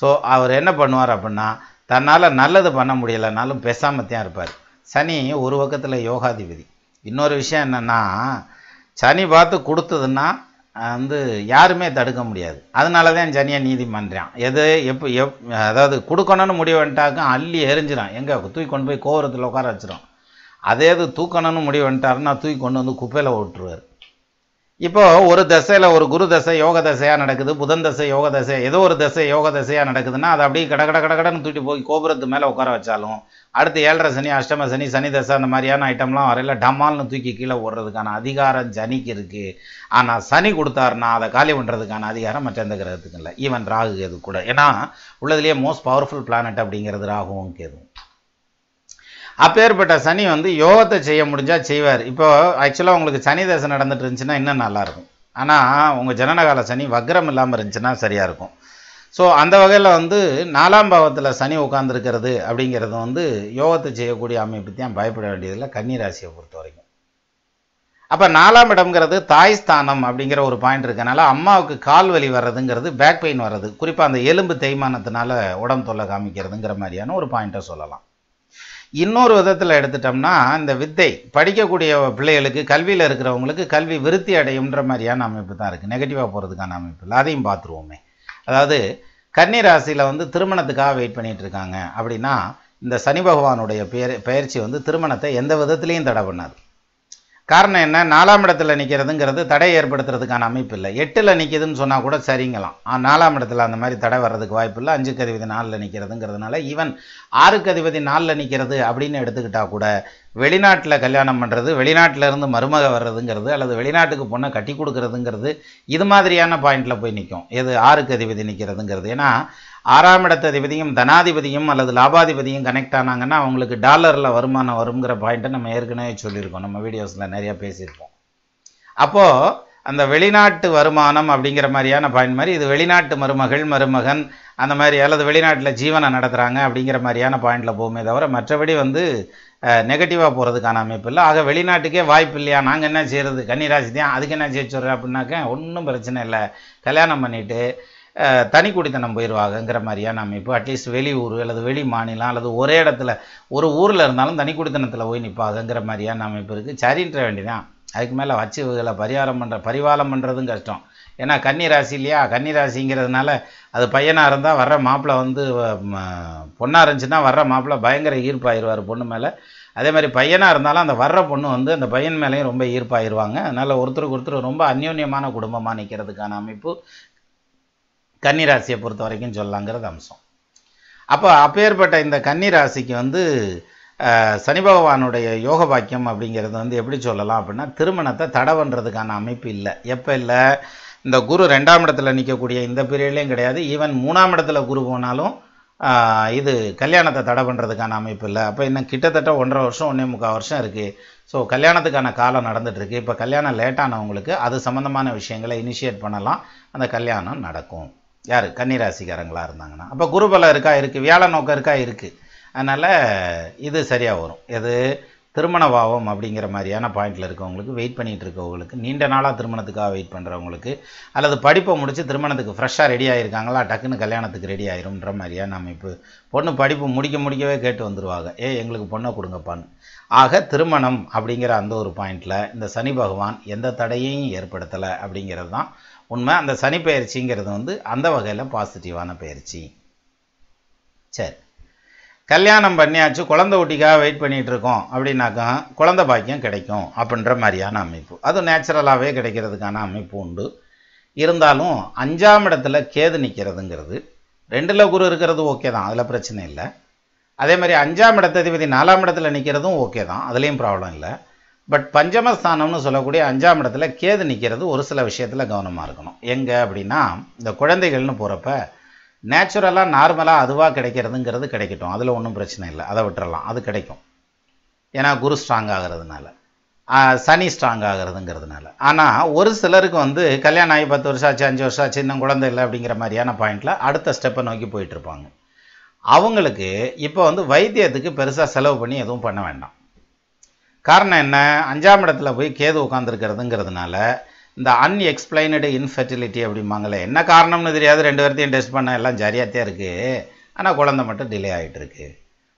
ஸோ அவர் என்ன பண்ணுவார் அப்படின்னா, தன்னால் நல்லது பண்ண முடியலைனாலும் பேசாமத்தான் இருப்பார். சனி ஒரு பக்கத்தில் யோகாதிபதி. இன்னொரு விஷயம் என்னென்னா, சனி பார்த்து கொடுத்ததுன்னா வந்து யாருமே தடுக்க முடியாது. அதனால தான் சனியை நீதிமன்றான். எது எப்போ எப் அதாவது கொடுக்கணும்னு முடிவு வந்துட்டாக்கும் அள்ளி எரிஞ்சிடும், எங்கே தூக்கி கொண்டு போய் கோவரத்தில் உட்கார வச்சிடும். அதே இது தூக்கணும்னு முடிவு வந்துட்டாருன்னா தூக்கி கொண்டு வந்து குப்பையில் ஓட்டுருவார். இப்போது ஒரு தசையில் ஒரு குரு தசை யோக தசையாக நடக்குது, புதன் தசை யோக தசை, ஏதோ ஒரு தசை யோக தசையாக நடக்குதுன்னா அதை அப்படியே கட கட கட கடன்னு தூட்டி போய் கோபுரத்து மேலே உட்கார வச்சாலும், அடுத்து ஏழரை சனி, அஷ்டம சனி, சனி தசை அந்த மாதிரியான ஐட்டம்லாம் வரையில் டமால்னு தூக்கி கீழே ஓடுறதுக்கான அதிகாரம் சனிக்கு இருக்குது. ஆனால் சனி கொடுத்தாருன்னா அதை காலி பண்ணுறதுக்கான அதிகாரம் மற்ற எந்த கிரகத்துக்கு இல்லை, ஈவன் ராகு கேது கூட. ஏன்னா உள்ளதுலேயே மோஸ்ட் பவர்ஃபுல் பிளானட் அப்படிங்கிறது ராகுவும் கேதுவும். அப்பேற்பட்ட சனி வந்து யோகத்தை செய்ய முடிஞ்சால் செய்வார். இப்போ ஆக்சுவலாக உங்களுக்கு சனி தசை நடந்துட்டு இருந்துச்சுன்னா இன்னும் நல்லாயிருக்கும். ஆனால் உங்கள் ஜனனகால சனி வக்ரம் இல்லாமல் இருந்துச்சுன்னா சரியாக இருக்கும். ஸோ அந்த வகையில் வந்து நாலாம் பாவத்தில் சனி உட்காந்துருக்கிறது அப்படிங்கிறது வந்து யோகத்தை செய்யக்கூடிய அமைப்பு தான். பயப்பட வேண்டியதில்லை கன்னிராசியை பொறுத்த வரைக்கும். அப்போ நாலாம் இடம்ங்கிறது தாய்ஸ்தானம் அப்படிங்கிற ஒரு பாயிண்ட் இருக்கனால அம்மாவுக்கு கால் வலி வர்றதுங்கிறது, பேக் பெயின் வர்றது, குறிப்பாக அந்த எலும்பு தேய்மானத்தினால உடம்பு தொல்லை காமிக்கிறதுங்கிற மாதிரியான ஒரு பாயிண்ட்டை சொல்லலாம். இன்னொரு விதத்தில் எடுத்துட்டோம்னா, இந்த வித்தை படிக்கக்கூடிய பிள்ளைகளுக்கு, கல்வியில் இருக்கிறவங்களுக்கு கல்வி விருத்தி அடையும்ன்ற மாதிரியான அமைப்பு தான் இருக்குது. நெகட்டிவாக போகிறதுக்கான அமைப்பு இல்லை, அதையும் பார்த்துருவோமே. அதாவது கன்னி ராசியில் வந்து திருமணத்துக்காக வெயிட் பண்ணிகிட்ருக்காங்க அப்படின்னா, இந்த சனி பகவானுடைய பெயர் பயிற்சி வந்து திருமணத்தை எந்த விதத்துலேயும் தடை பண்ணாது. காரணம் என்ன, நாலாம் இடத்துல நிற்கிறதுங்கிறது தடை ஏற்படுத்துறதுக்கான அமைப்பு இல்லை. எட்டில் நிற்கிதுன்னு சொன்னால் கூட சரிங்களாம், நாலாம் இடத்துல அந்த மாதிரி தடை வர்றதுக்கு வாய்ப்பு இல்லை. அஞ்சுக்கு அதிபதி நாலில் நிற்கிறதுங்கிறதுனால, ஈவன் ஆறுக்கு அதிபதி நாலில் நிற்கிறது அப்படின்னு எடுத்துக்கிட்டால் கூட, வெளிநாட்டில் கல்யாணம் பண்ணுறது, வெளிநாட்டிலேருந்து மருமக வர்றதுங்கிறது, அல்லது வெளிநாட்டுக்கு பொண்ணை கட்டி கொடுக்குறதுங்கிறது, இது மாதிரியான பாயிண்டில் போய் நிற்கும். எது ஆறுக்கு அதிபதி நிற்கிறதுங்கிறது. ஏன்னா ஆறாம் இடத்த அதிபதியும் தனாதிபதியும் அல்லது லாபாதிபதியும் கனெக்ட் ஆனாங்கன்னா அவங்களுக்கு டாலரில் வருமானம் வருங்கிற பாயிண்ட்டை நம்ம ஏற்கனவே சொல்லியிருக்கோம், நம்ம வீடியோஸில் நிறையா பேசியிருக்கோம். அப்போது அந்த வெளிநாட்டு வருமானம் அப்படிங்கிற மாதிரியான பாயிண்ட் மாதிரி இது வெளிநாட்டு மருமகள், மருமகன் அந்த மாதிரி, அல்லது வெளிநாட்டில் ஜீவனை நடத்துகிறாங்க அப்படிங்கிற மாதிரியான பாயிண்டில் போகுமே தவிர மற்றபடி வந்து நெகட்டிவாக போகிறதுக்கான அமைப்பு இல்லை. ஆக வெளிநாட்டுக்கே வாய்ப்பு இல்லையா, நாங்கள் என்ன செய்கிறது, கன்னிராசி தான், அதுக்கு என்ன செய்ய சொல்கிறேன் அப்படின்னாக்க ஒன்றும் பிரச்சனை இல்லை, கல்யாணம் பண்ணிவிட்டு தனி குடித்தனம் போயிடுவாங்கங்கிற மாதிரியான அமைப்பு. அட்லீஸ்ட் வெளியூர் அல்லது வெளி மாநிலம் அல்லது ஒரே இடத்துல ஒரு ஊரில் இருந்தாலும் தனி குடித்தனத்தில் போய் நிற்பாங்கங்கிற மாதிரியான அமைப்பு இருக்குது. சரின்ற வேண்டிதான், அதுக்கு மேலே வச்சு இவர்களை பரிகாரம் பண்ணுற பரிவாலம் பண்ணுறதும் கஷ்டம். ஏன்னா கன்னி ராசி இல்லையா, கன்னி ராசிங்கிறதுனால அது பையனாக இருந்தால் வர்ற மாப்பிள்ளை வந்து பொண்ணாக இருந்துச்சுன்னா வர்ற மாப்பிள்ளை பயங்கர ஈர்ப்பாயிருவார் பொண்ணு மேலே. அதே மாதிரி பையனாக இருந்தாலும் அந்த வர்ற பொண்ணு வந்து அந்த பையன் மேலேயும் ரொம்ப ஈர்ப்பாயிருவாங்க. அதனால் ஒருத்தருக்கு ஒருத்தர் ரொம்ப அந்யோன்யமான குடும்பமாக நிற்கிறதுக்கான அமைப்பு கன்னி ராசியை பொறுத்த வரைக்கும் சொல்லலாங்கிறது அம்சம். அப்போ அப்பேற்பட்ட இந்த கன்னி ராசிக்கு வந்து சனி பகவானுடைய யோக பாக்கியம் அப்படிங்கிறது வந்து எப்படி சொல்லலாம் அப்படின்னா, திருமணத்தை தடை பண்ணுறதுக்கான அமைப்பு இல்லை. எப்போ இல்லை, இந்த குரு ரெண்டாம் இடத்துல நிற்கக்கூடிய இந்த பீரியட்லேயும் கிடையாது, ஈவன் மூணாம் இடத்துல குரு போனாலும் இது கல்யாணத்தை தடை பண்ணுறதுக்கான அமைப்பு இல்லை. அப்போ இன்னும் கிட்டத்தட்ட ஒன்றரை வருஷம் ஒன்றே முக்கால் வருஷம் இருக்குது. ஸோ கல்யாணத்துக்கான காலம் நடந்துகிட்ருக்கு. இப்போ கல்யாணம் லேட்டானவங்களுக்கு அது சம்மந்தமான விஷயங்களை இனிஷியேட் பண்ணலாம், அந்த கல்யாணம் நடக்கும். யார் கன்னிராசிக்காரங்களாக இருந்தாங்கன்னா அப்போ குருபலம் இருக்கா இருக்குது, வியாழ நோக்கம் இருக்கா இருக்குது, அதனால் இது சரியாக வரும். எது திருமண பாவம் அப்படிங்கிற மாதிரியான பாயிண்டில் இருக்கவங்களுக்கு, வெயிட் பண்ணிகிட்டு இருக்கவங்களுக்கு, நீண்ட நாளாக திருமணத்துக்காக வெயிட் பண்ணுறவங்களுக்கு, அல்லது படிப்பை முடித்து திருமணத்துக்கு ஃப்ரெஷ்ஷாக ரெடி ஆகியிருக்காங்களா டக்குன்னு கல்யாணத்துக்கு ரெடி ஆகிரும்ன்ற மாதிரியான அமைப்பு. பொண்ணு படிப்பு முடிக்க முடிக்கவே கேட்டு வந்துடுவாங்க, ஏ எங்களுக்கு பொண்ணை கொடுங்கப்பான்னு. ஆக திருமணம் அப்படிங்கிற அந்த ஒரு பாயிண்டில் இந்த சனி பகவான் எந்த தடையையும் ஏற்படுத்தலை அப்படிங்கிறது தான் உண்மை. அந்த சனி பயிற்சிங்கிறது வந்து அந்த வகையில் பாசிட்டிவான பயிற்சி. சரி, கல்யாணம் பண்ணியாச்சு, குழந்தை ஊட்டிக்காக வெயிட் பண்ணிகிட்ருக்கோம் அப்படின்னாக்கா குழந்தை பாக்கியம் கிடைக்கும் அப்படின்ற மாதிரியான அமைப்பு, அது நேச்சுரலாகவே கிடைக்கிறதுக்கான அமைப்பு உண்டு. இருந்தாலும் அஞ்சாம் இடத்துல கேது நிற்கிறதுங்கிறது, ரெண்டில் குரு இருக்கிறது ஓகே தான், அதில் பிரச்சனை இல்லை. அதே மாதிரி அஞ்சாம் இடத்ததிபதி நாலாம் இடத்துல நிற்கிறதும் ஓகே தான், அதுலேயும் ப்ராப்ளம் இல்லை. பட் பஞ்சமஸ்தானம்னு சொல்லக்கூடிய அஞ்சாம் இடத்துல கேது நிற்கிறது ஒரு சில விஷயத்தில் கவனமாக இருக்கணும். எங்கே அப்படின்னா, இந்த குழந்தைகள்னு போகிறப்ப நேச்சுரலாக நார்மலாக அதுவாக கிடைக்கிறதுங்கிறது கிடைக்கட்டும், அதில் ஒன்றும் பிரச்சனை இல்லை, அதை விட்டுறலாம், அது கிடைக்கும். ஏன்னா குரு ஸ்ட்ராங் ஆகிறதுனால, சனி ஸ்ட்ராங் ஆகிறதுங்கிறதுனால. ஆனால் ஒரு சிலருக்கு வந்து கல்யாணம் ஆகி பத்து வருஷம் ஆச்சு, அஞ்சு வருஷம் ஆச்சு, இன்னும் குழந்தை இல்லை அப்படிங்கிற மாதிரியான பாயிண்டில் அடுத்த ஸ்டெப்பை நோக்கி போயிட்டுருப்பாங்க. அவங்களுக்கு இப்போ வந்து வைத்தியத்துக்கு பெருசாக செலவு பண்ணி எதுவும் பண்ண வேண்டாம். காரணம் என்ன, அஞ்சாம் இடத்துல போய் கேது உட்காந்துருக்கிறதுங்கிறதுனால இந்த அன்எக்ஸ்பிளைனடு இன்ஃபெர்டிலிட்டி அப்படிம்பாங்களே, என்ன காரணம்னு தெரியாது, ரெண்டு பேர்த்தையும் டெஸ்ட் பண்ண எல்லாம் ஜாரியாகத்தே இருக்குது, ஆனால் குழந்தை மட்டும் டிலே ஆகிட்டுருக்கு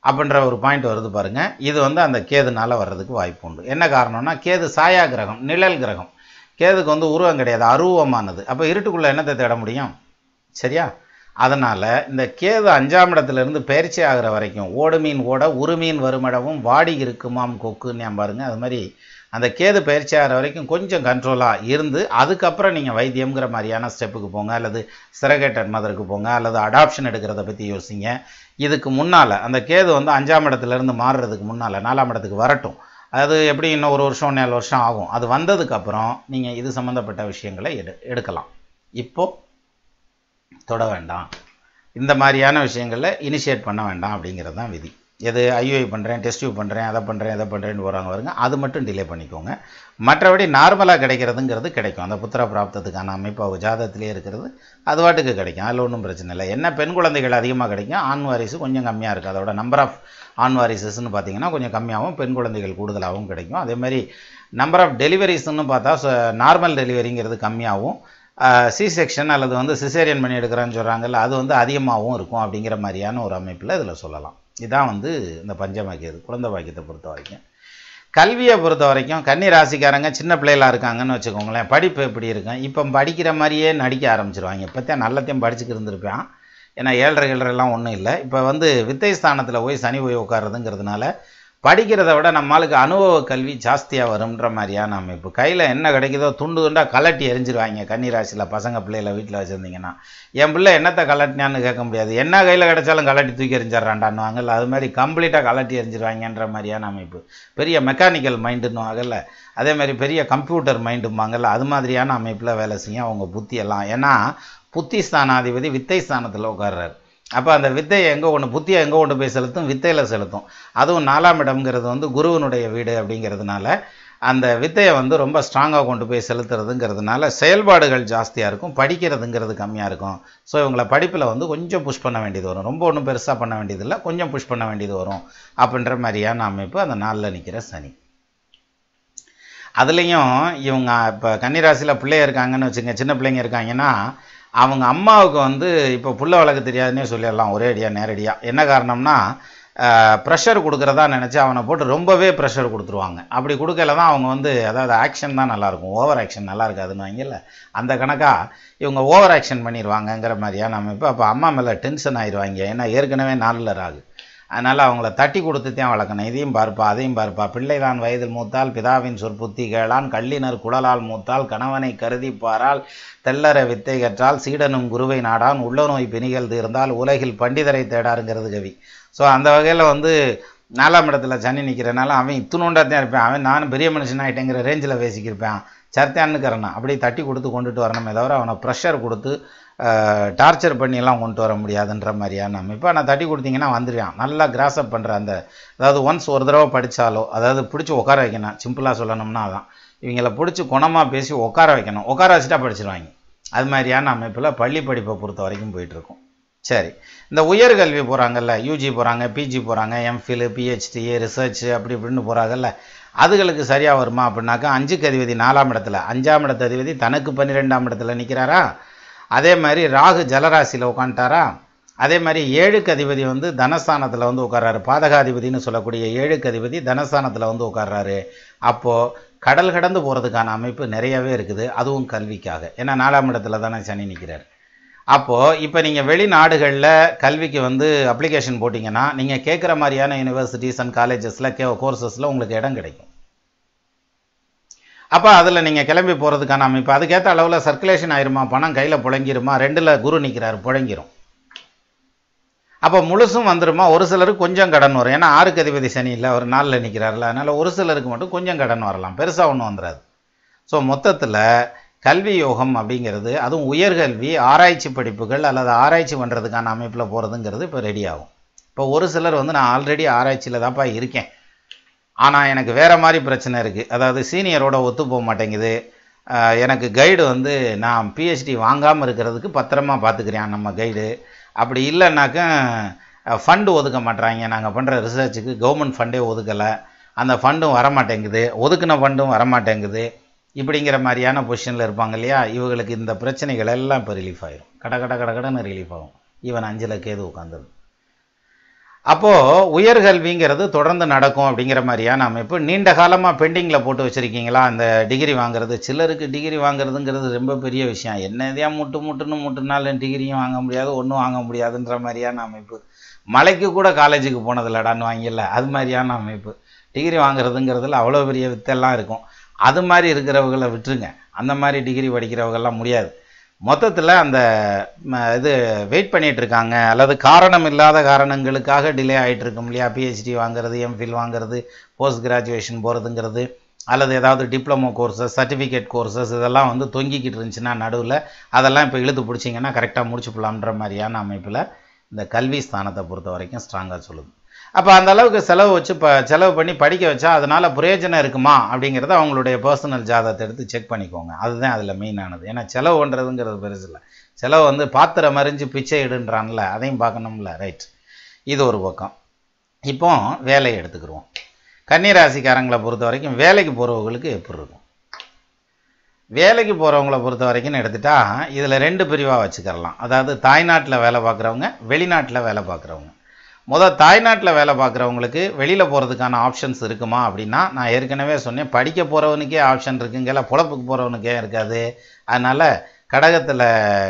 அப்படின்ற ஒரு பாயிண்ட் வருது பாருங்கள். இது வந்து அந்த கேதுனால வர்றதுக்கு வாய்ப்பு உண்டு. என்ன காரணம்னா, கேது சாயா கிரகம், நிழல் கிரகம். கேதுக்கு வந்து உருவம் கிடையாது, அருவமானது. அப்போ இருட்டுக்குள்ளே என்னத்தை தேட முடியும், சரியா? அதனால் இந்த கேது அஞ்சாம் இடத்துலேருந்து பயிற்சி ஆகிற வரைக்கும், ஓடு மீன் ஓட உருமீன் வருமிடவும் வாடி இருக்குமாம் கொக்குன்னு ஏன் பாருங்கள், அது மாதிரி அந்த கேது பயிற்சி ஆகிற வரைக்கும் கொஞ்சம் கண்ட்ரோலாக இருந்து அதுக்கப்புறம் நீங்கள் வைத்தியம்ங்கிற மாதிரியான ஸ்டெப்புக்கு போங்க, அல்லது சிரகேட்டட் மதருக்கு போங்க, அல்லது அடாப்ஷன் எடுக்கிறத பற்றி யோசிங்க. இதுக்கு முன்னால் அந்த கேது வந்து அஞ்சாம் இடத்துலேருந்து மாறுறதுக்கு முன்னால் நாலாம் இடத்துக்கு வரட்டும், அது எப்படி இன்னும் ஒரு வருஷம் நாலு வருஷம் ஆகும், அது வந்ததுக்கப்புறம் நீங்கள் இது சம்மந்தப்பட்ட விஷயங்களை எடு எடுக்கலாம் இப்போது தொட வேண்டாம், இந்த மாதிரியான விஷயங்களை இனிஷியேட் பண்ண வேண்டாம் அப்படிங்கிறது தான் விதி. எது ஐயூஐ பண்ணுறேன், டெஸ்ட் டியூப் பண்ணுறேன், அதை பண்ணுறேன், இதை பண்ணுறேன்னு போகிறாங்க வருங்க, அது மட்டும் டிலே பண்ணிக்கோங்க. மற்றபடி நார்மலாக கிடைக்கிறதுங்கிறது கிடைக்கும். அந்த புத்திர பிராப்தத்துக்கான அமைப்பு ஜாதகத்திலே இருக்கிறது, அது வாட்டுக்கு கிடைக்கும், அதில் ஒன்றும் பிரச்சனை இல்லை. என்ன பெண் குழந்தைகள் அதிகமாக கிடைக்கும், ஆண் வாரிசு கொஞ்சம் கம்மியாக இருக்குது. அதோட நம்பர் ஆஃப் ஆண் வாரிசஸ்ன்னு பார்த்தீங்கன்னா கொஞ்சம் கம்மியாகவும் பெண் குழந்தைகள் கூடுதலாகவும் கிடைக்கும். அதேமாதிரி நம்பர் ஆஃப் டெலிவரிஸ்ன்னு பார்த்தா நார்மல் டெலிவரிங்கிறது கம்மியாகவும், சி செக்ஷன் அல்லது வந்து சிசேரியன் பண்ணி எடுக்கிறேன்னு சொல்கிறாங்கல்ல, அது வந்து அதிகமாகவும் இருக்கும் அப்படிங்கிற மாதிரியான ஒரு அமைப்பில் இதில் சொல்லலாம். இதுதான் வந்து இந்த பஞ்சமாக்கியது குழந்தை பாக்கியத்தை பொறுத்த வரைக்கும். கல்வியை பொறுத்த வரைக்கும் கன்னி ராசிக்காரங்க சின்ன பிள்ளைகளாக இருக்காங்கன்னு வச்சுக்கோங்களேன், படிப்பு எப்படி இருக்கும், இப்போ படிக்கிற மாதிரியே நடிக்க ஆரம்பிச்சிருவாங்க. இப்போத்தான் நல்லத்தையும் படிச்சுக்கு இருந்திருப்பான், ஏன்னா ஏழரை ஏழரைலாம் ஒன்றும் இல்லை. இப்போ வந்து வித்தை ஸ்தானத்தில் போய் சனி போய் உட்கார்றதுங்கிறதுனால படிக்கிறத விட நம்மளுக்கு அனுபவ கல்வி ஜாஸ்தியாக வரும்ன்ற மாதிரியான அமைப்பு. கையில் என்ன கிடைக்குதோ துண்டு துண்டாக கலட்டி எரிஞ்சிருவாங்க கன்னிராசியில் பசங்க பிள்ளைகளை வீட்டில் வச்சுருந்தீங்கன்னா. என் பிள்ளை என்னத்தை கலட்டினான்னு கேட்க முடியாது, என்ன கையில் கிடைச்சாலும் கலட்டி தூக்கி எரிஞ்சிடறாண்டான்னுவாங்கல்ல, அது மாதிரி கம்ப்ளீட்டாக கலட்டி எரிஞ்சிருவாங்கன்ற மாதிரியான அமைப்பு. பெரிய மெக்கானிக்கல் மைண்டுன்னுவாங்கல்ல, அதேமாதிரி பெரிய கம்ப்யூட்டர் மைண்டும்பாங்கல்ல, அது மாதிரியான அமைப்பில் வேலை செய்யும் அவங்க புத்தியெல்லாம். ஏன்னா புத்தி ஸ்தானாதிபதி வித்தை ஸ்தானத்தில் உட்கார்றாரு. அப்போ அந்த வித்தையை எங்கே கொண்டு புத்தியை எங்கே கொண்டு போய் செலுத்தும், வித்தையில் செலுத்தும். அதுவும் நாலாம் இடம்ங்கிறது வந்து குருவனுடைய வீடு அப்படிங்கிறதுனால அந்த வித்தையை வந்து ரொம்ப ஸ்ட்ராங்காக கொண்டு போய் செலுத்துறதுங்கிறதுனால செயல்பாடுகள் ஜாஸ்தியாக இருக்கும், படிக்கிறதுங்கிறது கம்மியாக இருக்கும். ஸோ இவங்களை படிப்பில் வந்து கொஞ்சம் புஷ் பண்ண வேண்டியது வரும், ரொம்ப ஒன்றும் பெருசாக பண்ண வேண்டியதில்லை, கொஞ்சம் புஷ் பண்ண வேண்டியது வரும் அப்படின்ற மாதிரியான அமைப்பு அந்த நாளில் நிற்கிற சனி. அதுலேயும் இவங்க இப்போ கன்னிராசியில் பிள்ளைய இருக்காங்கன்னு வச்சுங்க, சின்ன பிள்ளைங்க இருக்காங்கன்னா அவங்க அம்மாவுக்கு வந்து இப்போ புள்ள வளர்க்க தெரியாதுன்னே சொல்லிடலாம் ஒரே அடியாக நேரடியாக. என்ன காரணம்னா, ப்ரெஷர் கொடுக்குறதா நினச்சி அவனை போட்டு ரொம்பவே ப்ரெஷர் கொடுத்துருவாங்க. அப்படி கொடுக்கல தான் அவங்க வந்து அதாவது ஆக்ஷன் தான் நல்லாயிருக்கும், ஓவர் ஆக்ஷன் நல்லா இருக்காதுன்னு அந்த கணக்காக இவங்க ஓவர் ஆக்ஷன் பண்ணிடுவாங்கங்கிற மாதிரியா நம்ம இப்போ அப்போ அம்மா மேலே டென்ஷன் ஆயிடுவாங்க. ஏன்னா ஏற்கனவே நாளில் ராகு, அதனால் அவங்கள தட்டி கொடுத்துத்தான் வளர்க்கணும். இதையும் பார்ப்பா அதையும் பார்ப்பா, பிள்ளை தான் வயதில் மூத்தால் பிதாவின் சொற்புத்தி கேளான், கல்லினர் குழலால் மூத்தால் கணவனை கருதி பாரால், தெல்லற வித்தை கற்றால் சீடனும் குருவை நாடான், உள்ள நோய் பிணிகள் தீர்ந்தால் உலகில் பண்டிதரை தேடாருங்கிறது கவி. ஸோ அந்த வகையில் வந்து நாலாம் இடத்துல சனி நிற்கிறனால அவன் இத்துணுண்டாத்தான் இருப்பேன், அவன் நானும் பெரிய மனுஷன் ஆகிட்டேங்கிற ரேஞ்சில் பேசிக்கிருப்பேன். சர்த்தானுக்கிறனா அப்படியே தட்டி கொடுத்து கொண்டுட்டு வரணுமே தவிர அவனை ப்ரெஷர் கொடுத்து டார்ச்சர் பண்ணியெல்லாம் கொண்டு வர முடியாதுன்ற மாதிரியான நம்ம இப்போ நான் தட்டி கொடுத்தீங்கன்னா வந்துடுவான். நல்லா கிராஸ்அப் பண்ணுற அந்த அதாவது ஒன்ஸ் ஒரு தடவை படித்தாலோ அதாவது பிடிச்சி உட்கார வைக்கணும். சிம்பிளாக சொல்லணும்னா அதான் இவங்களை பிடிச்சி குணமாக பேசி உட்கார வைக்கணும், உட்கார வச்சுட்டா படிச்சிருவாங்க. அது மாதிரியான அமைப்பில் பள்ளி படிப்பை பொறுத்த வரைக்கும் போயிட்டுருக்கோம். சரி, இந்த உயர்கல்வி போகிறாங்கல்ல, யூஜி போகிறாங்க, பிஜி போகிறாங்க, எம்ஃபில் பிஹெச்டி ரிசர்ச் அப்படி இப்படின்னு போகிறாங்கல்ல, அதுகளுக்கு சரியாக வருமா அப்படின்னாக்கா அஞ்சுக்கு அதிபதி நாலாம் இடத்துல, அஞ்சாம் இடத்து அதிபதி தனக்கு பன்னிரெண்டாம் இடத்துல நிற்கிறாரா, அதே மாதிரி ராகு ஜலராசியில் உட்காந்துட்டாரா, அதே மாதிரி ஏழுக்கு அதிபதி வந்து தனஸ்தானத்தில் வந்து உட்கார்றாரு, பாதகாதிபதினு சொல்லக்கூடிய ஏழுக்கு அதிபதி தனஸ்தானத்தில் வந்து உட்கார்றாரு. அப்போது கடல் கடந்து போகிறதுக்கான அமைப்பு நிறையவே இருக்குது, அதுவும் கல்விக்காக. ஏன்னா நாலாம் இடத்துல தானே சனி நிற்கிறார். அப்போது இப்போ நீங்கள் வெளிநாடுகளில் கல்விக்கு வந்து அப்ளிகேஷன் போட்டிங்கன்னா நீங்கள் கேட்குற மாதிரியான யூனிவர்சிட்டிஸ் அண்ட் காலேஜஸில் கே கோர்சஸில் உங்களுக்கு இடம் கிடைக்கும். அப்போ அதில் நீங்கள் கிளம்பி போகிறதுக்கான அமைப்பு அதுக்கேற்ற அளவில் சர்க்குலேஷன் ஆயிருமா, பணம் கையில் புழங்கிருமா, ரெண்டில் குரு நிற்கிறாரு புழங்கிரும். அப்போ முழுசும் வந்துடுமா, ஒரு சிலருக்கு கொஞ்சம் கடன் வரும். ஏன்னா ஆறுக்கு அதிபதி சனி இல்லை, ஒரு நாளில் நிற்கிறாரில்ல, அதனால் ஒரு சிலருக்கு மட்டும் கொஞ்சம் கடன் வரலாம், பெருசாக ஒன்றும் வந்துடாது. ஸோ மொத்தத்தில் கல்வி யோகம் அப்படிங்கிறது அதுவும் உயர்கல்வி ஆராய்ச்சி படிப்புகள் அல்லது ஆராய்ச்சி பண்ணுறதுக்கான அமைப்பில் போகிறதுங்கிறது இப்போ ரெடி ஆகும். இப்போ ஒரு சிலர் வந்து நான் ஆல்ரெடி ஆராய்ச்சியில் தான்ப்பா இருக்கேன், ஆனால் எனக்கு வேறு மாதிரி பிரச்சனை இருக்குது, அதாவது சீனியரோட ஒத்து போக மாட்டேங்குது, எனக்கு கைடு வந்து நான் பிஹெச்டி வாங்காமல் இருக்கிறதுக்கு பத்திரமா பார்த்துக்கிறேன் நம்ம கைடு, அப்படி இல்லைன்னாக்க ஃபண்டு ஒதுக்க மாட்டுறாங்க, நாங்கள் பண்ணுற ரிசர்ச்சுக்கு கவர்மெண்ட் ஃபண்டே ஒதுக்கலை, அந்த ஃபண்டும் வரமாட்டேங்குது, ஒதுக்கின ஃபண்டும் வரமாட்டேங்குது, இப்படிங்கிற மாதிரியான பொசிஷனில் இருப்பாங்க இல்லையா, இவங்களுக்கு இந்த பிரச்சனைகள் எல்லாம் இப்போ ரிலீஃப் ஆகிடும். கட கட கட கடன்னு ரிலீஃப் ஆகும். ஈவன் அஞ்சில் கேது உட்காந்துடும். அப்போது உயர்கல்விங்கிறது தொடர்ந்து நடக்கும் அப்படிங்கிற மாதிரியான அமைப்பு. நீண்ட காலமாக பெண்டிங்கில் போட்டு வச்சுருக்கீங்களா அந்த டிகிரி வாங்குறது, சிலருக்கு டிகிரி வாங்குறதுங்கிறது ரொம்ப பெரிய விஷயம், என்னதையா முட்டு முட்டுன்னு முட்டுனால டிகிரியும் வாங்க முடியாது ஒன்றும் வாங்க முடியாதுன்ற மாதிரியான அமைப்பு. மலைக்கு கூட காலேஜுக்கு போனதில்லடான்னு வாங்கல, அது மாதிரியான அமைப்பு. டிகிரி வாங்குறதுங்கிறதுல அவ்வளோ பெரிய வித்தெல்லாம் இருக்கும், அது மாதிரி இருக்கிறவங்களை விட்டுருங்க, அந்த மாதிரி டிகிரி படிக்கிறவங்கெல்லாம் முடியாது. மொத்தத்தில் அந்த இது வெயிட் பண்ணிகிட்ருக்காங்க அல்லது காரணம் இல்லாத காரணங்களுக்காக டிலே ஆகிட்ருக்கும் இல்லையா, பிஹெச்டி வாங்குறது, எம்ஃபில் வாங்குறது, போஸ்ட் கிராஜுவேஷன் போகிறதுங்கிறது, அல்லது ஏதாவது டிப்ளமோ கோர்ஸஸ், சர்டிஃபிகேட் கோர்ஸஸ் இதெல்லாம் வந்து தொங்கிக்கிட்டு இருந்துச்சுன்னா நடுவில் அதெல்லாம் இப்போ இழுத்து பிடிச்சிங்கன்னா கரெக்டாக முடிச்சு போகலான்ற மாதிரியான அமைப்பில் இந்த கல்வி ஸ்தானத்தை பொறுத்த வரைக்கும் ஸ்ட்ராங்காக சொல்லுது. அப்போ அந்த அளவுக்கு செலவு வச்சு ப செலவு பண்ணி படிக்க வச்சா அதனால் பிரயோஜனம் இருக்குமா அப்படிங்கிறத அவங்களுடைய பர்சனல் ஜாதகத்தை எடுத்து செக் பண்ணிக்கோங்க, அதுதான் அதில் மெயினானது. ஏன்னா செலவு பண்ணுறதுங்கிறது பெருசு இல்லை, செலவு வந்து பாத்திர மறிஞ்சு பிச்சை இடுன்றான்ல, அதையும் பார்க்கணும்ல. ரைட், இது ஒரு பக்கம். இப்போ வேலையை எடுத்துக்கிடுவோம். கன்னிராசிக்காரங்களை பொறுத்த வரைக்கும் வேலைக்கு போகிறவங்களுக்கு எப்படி இருக்கும், வேலைக்கு போகிறவங்கள பொறுத்த வரைக்கும்னு எடுத்துட்டா இதில் ரெண்டு பிரிவாக வச்சுக்கிறலாம். அதாவது தாய்நாட்டில் வேலை பார்க்குறவங்க, வெளிநாட்டில் வேலை பார்க்குறவங்க. முதல் தாய்நாட்டில் வேலை பார்க்குறவங்களுக்கு வெளியில் போகிறதுக்கான ஆப்ஷன்ஸ் இருக்குமா அப்படின்னா, நான் ஏற்கனவே சொன்னேன் படிக்க போகிறவனுக்கே ஆப்ஷன் இருக்குங்கல்ல, பொழப்புக்கு போகிறவனுக்கே இருக்காது. அதனால் கடகத்தில்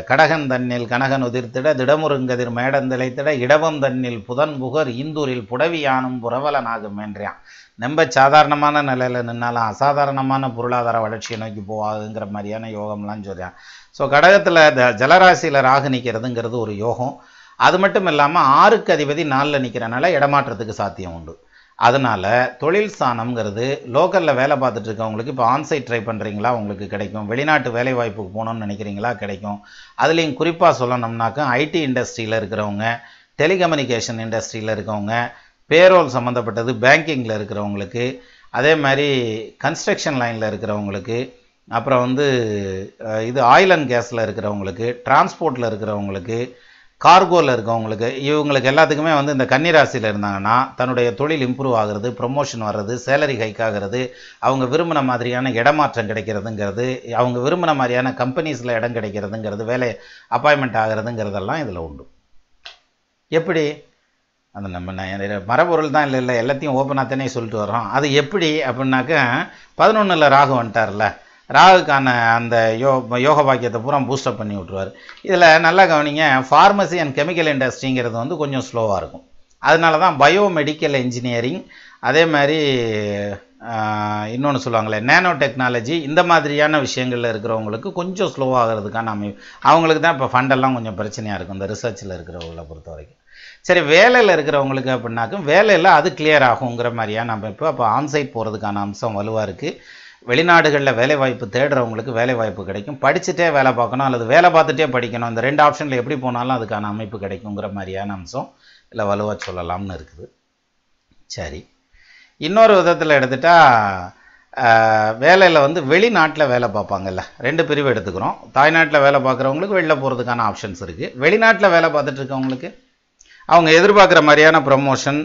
கடகன் தன்னில் கனகன் உதிர்த்திட திடமுருங்கதிர் மேடந்திளைத்திட இடவம் தன்னில் புதன் புகர் இந்தூரில் புடவியானும் புரவலனாகும் என்றான். நம்ப சாதாரணமான நிலையில் நின்னாலும் அசாதாரணமான பொருளாதார வளர்ச்சியை நோக்கி போவாதுங்கிற மாதிரியான யோகம்லாம் சொல்கிறான். ஸோ கடகத்தில் ஜலராசியில் ராகு நிற்கிறதுங்கிறது ஒரு யோகம். அது மட்டும் இல்லாமல் ஆறுக்கு அதிபதி நாளில் நிற்கிறனால இடமாற்றத்துக்கு சாத்தியம் உண்டு. அதனால் தொழில் ஸ்தானம்ங்கிறது லோக்கலில் வேலை பார்த்துட்டு இருக்கவங்களுக்கு இப்போ ஆன்சைட் ட்ரை பண்ணுறீங்களா உங்களுக்கு கிடைக்கும், வெளிநாட்டு வேலை வாய்ப்புக்கு போகணுன்னு நினைக்கிறீங்களா கிடைக்கும். அதுலேயும் குறிப்பாக சொல்லணும்னாக்கா ஐடி இண்டஸ்ட்ரியில் இருக்கிறவங்க, டெலிகம்யூனிகேஷன் இண்டஸ்ட்ரியில் இருக்கவங்க, பேரோல் சம்மந்தப்பட்டது பேங்கிங்கில் இருக்கிறவங்களுக்கு, அதே மாதிரி கன்ஸ்ட்ரக்ஷன் லைனில் இருக்கிறவங்களுக்கு, அப்புறம் வந்து இது ஆயில் அண்ட் கேஸில் இருக்கிறவங்களுக்கு, டிரான்ஸ்போர்ட்டில் இருக்கிறவங்களுக்கு, கார்கோவில் இருக்கவங்களுக்கு, இவங்களுக்கு எல்லாத்துக்குமே வந்து இந்த கன்னிராசியில் இருந்தாங்கன்னா தன்னுடைய தொழில் இம்ப்ரூவ் ஆகிறது, ப்ரொமோஷன் வர்றது, சேலரி ஹைக் ஆகிறது, அவங்க விரும்பின மாதிரியான இடமாற்றம் கிடைக்கிறதுங்கிறது, அவங்க விரும்பின மாதிரியான கம்பெனிஸில் இடம் கிடைக்கிறதுங்கிறது, வேலை அப்பாயின்மெண்ட் ஆகிறதுங்கிறதெல்லாம் இதில் உண்டு. எப்படி அந்த நம்ம மரபொருள் தான் இல்லை இல்லை எல்லாத்தையும் ஓப்பனாக தானே சொல்லிட்டு வரோம். அது எப்படி அப்படின்னாக்க பதினொன்றில் ராகு வந்துட்டார்ல, ராகுக்கான அந்த யோ யோக வாக்கியத்தை பூரா பூஸ்டப் பண்ணி விட்ருவார். இதில் நல்லா கவனிங்க, ஃபார்மசி அண்ட் கெமிக்கல் இண்டஸ்ட்ரிங்கிறது வந்து கொஞ்சம் ஸ்லோவாக இருக்கும். அதனால தான் பயோமெடிக்கல் இன்ஜினியரிங், அதே மாதிரி இன்னொன்று சொல்லுவாங்களே நேனோ டெக்னாலஜி, இந்த மாதிரியான விஷயங்களில் இருக்கிறவங்களுக்கு கொஞ்சம் ஸ்லோவாகிறதுக்கான அமை அவங்களுக்கு தான் இப்போ ஃபண்டெல்லாம் கொஞ்சம் பிரச்சனையாக இருக்கும் இந்த ரிசர்ச்சில் இருக்கிறவங்களை பொறுத்த வரைக்கும். சரி, வேலையில் இருக்கிறவங்களுக்கு அப்படின்னாக்கும் வேலையில் அது கிளியர் ஆகுங்கிற மாதிரியா நம்ம இப்போ அப்போ ஆன்சைட் போகிறதுக்கான அம்சம் வலுவாக இருக்குது. வெளிநாடுகளில் வேலைவாய்ப்பு தேடுறவங்களுக்கு வேலைவாய்ப்பு கிடைக்கும். படிச்சுட்டே வேலை பார்க்கணும் அல்லது வேலை பார்த்துட்டே படிக்கணும், இந்த ரெண்டு ஆப்ஷனில் எப்படி போனாலும் அதுக்கான அமைப்பு கிடைக்குங்கிற மாதிரியான அம்சம் இல்லை வலுவாக சொல்லலாம்னு இருக்குது. சரி, இன்னொரு விதத்தில் எடுத்துட்டால் வேலையில் வந்து வெளிநாட்டில் வேலை பார்ப்பாங்கல்ல, ரெண்டு பிரிவு எடுத்துக்கிறோம். தாய்நாட்டில் வேலை பார்க்குறவங்களுக்கு வெளில போகிறதுக்கான ஆப்ஷன்ஸ் இருக்குது. வெளிநாட்டில் வேலை பார்த்துட்டு இருக்கவங்களுக்கு அவங்க எதிர்பார்க்குற மாதிரியான ப்ரமோஷன்,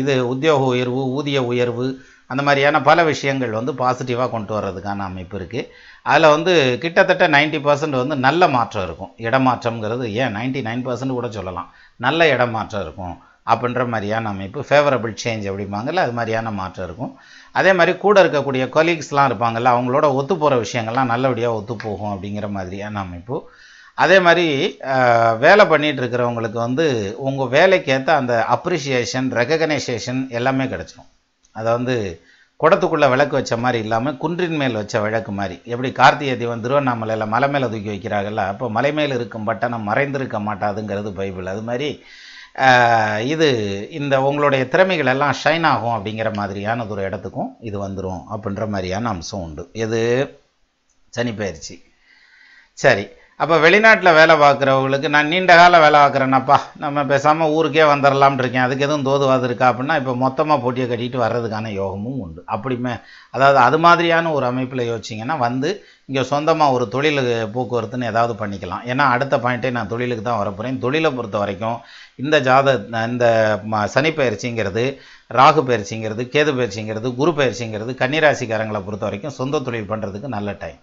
இது உத்தியோக உயர்வு, ஊதிய உயர்வு, அந்த மாதிரியான பல விஷயங்கள் வந்து பாசிட்டிவாக கொண்டு வர்றதுக்கான அமைப்பு இருக்குது. அதில் வந்து கிட்டத்தட்ட நைன்ட்டி பர்சன்ட் வந்து நல்ல மாற்றம் இருக்கும். இடமாற்றம்ங்கிறது ஏன் நைன்ட்டி நைன் பர்சன்ட் கூட சொல்லலாம், நல்ல இடமாற்றம் இருக்கும் அப்படின்ற மாதிரியான அமைப்பு, ஃபேவரபிள் சேஞ்ச் அப்படிம்பாங்கல்ல, அது மாதிரியான மாற்றம் இருக்கும். அதே மாதிரி கூட இருக்கக்கூடிய கொலீக்ஸ்லாம் இருப்பாங்கள்ல, அவங்களோட ஒத்து போகிற விஷயங்கள்லாம் நல்லபடியாக ஒத்து போகும் அப்படிங்கிற மாதிரியான அமைப்பு. அதே மாதிரி வேலை பண்ணிகிட்டு இருக்கிறவங்களுக்கு வந்து உங்கள் வேலைக்கு ஏற்ற அந்த அப்ரிஷியேஷன், ரெகக்னைசேஷன் எல்லாமே கிடச்சிடும். அதை வந்து குடத்துக்குள்ளே விளக்கு வச்ச மாதிரி இல்லாமல் குன்றின் மேல் வச்ச விளக்கு மாதிரி, எப்படி கார்த்திகை தீபம் திருவண்ணாமலையில் மலை மேலே தூக்கி வைக்கிறாங்கல்ல, அப்போ மலை மேல் இருக்கும் பட்டணம் மறைந்திருக்க மாட்டாதுங்கிறது பைபிள். அது மாதிரி இது இந்த உங்களுடைய திறமைகள் எல்லாம் ஷைன் ஆகும் அப்படிங்கிற மாதிரியான ஒரு இடத்துக்கும் இது வந்துடும் அப்படின்ற மாதிரியான அம்சம் உண்டு. எது சனி பயிற்சி. சரி, அப்போ வெளிநாட்டில் வேலை பார்க்குறவங்களுக்கு நான் நீண்ட கால வேலை பார்க்குறேன்னாப்பா நம்ம பேசாமல் ஊருக்கே வந்துடலாம்னு இருக்கேன், அதுக்கு எதுவும் தோதுவாது இருக்கா அப்படின்னா இப்போ மொத்தமாக போட்டியை கட்டிட்டு வர்றதுக்கான யோகமும் உண்டு. அப்படிமே அதாவது அது மாதிரியான ஒரு அமைப்பில் யோசிச்சிங்கன்னா வந்து இங்கே சொந்தமாக ஒரு தொழில் போக்குவரத்துன்னு ஏதாவது பண்ணிக்கலாம். ஏன்னா அடுத்த பாயிண்ட்டே நான் தொழிலுக்கு தான் வரப்போகிறேன். தொழிலை பொறுத்த வரைக்கும் இந்த ஜாத இந்த சனி பயிற்சிங்கிறது, ராகு பயிற்சிங்கிறது, கேது பயிற்சிங்கிறது, குரு பயிற்சிங்கிறது கன்னிராசிக்காரங்களை பொறுத்த வரைக்கும் சொந்த தொழில் பண்ணுறதுக்கு நல்ல டைம்.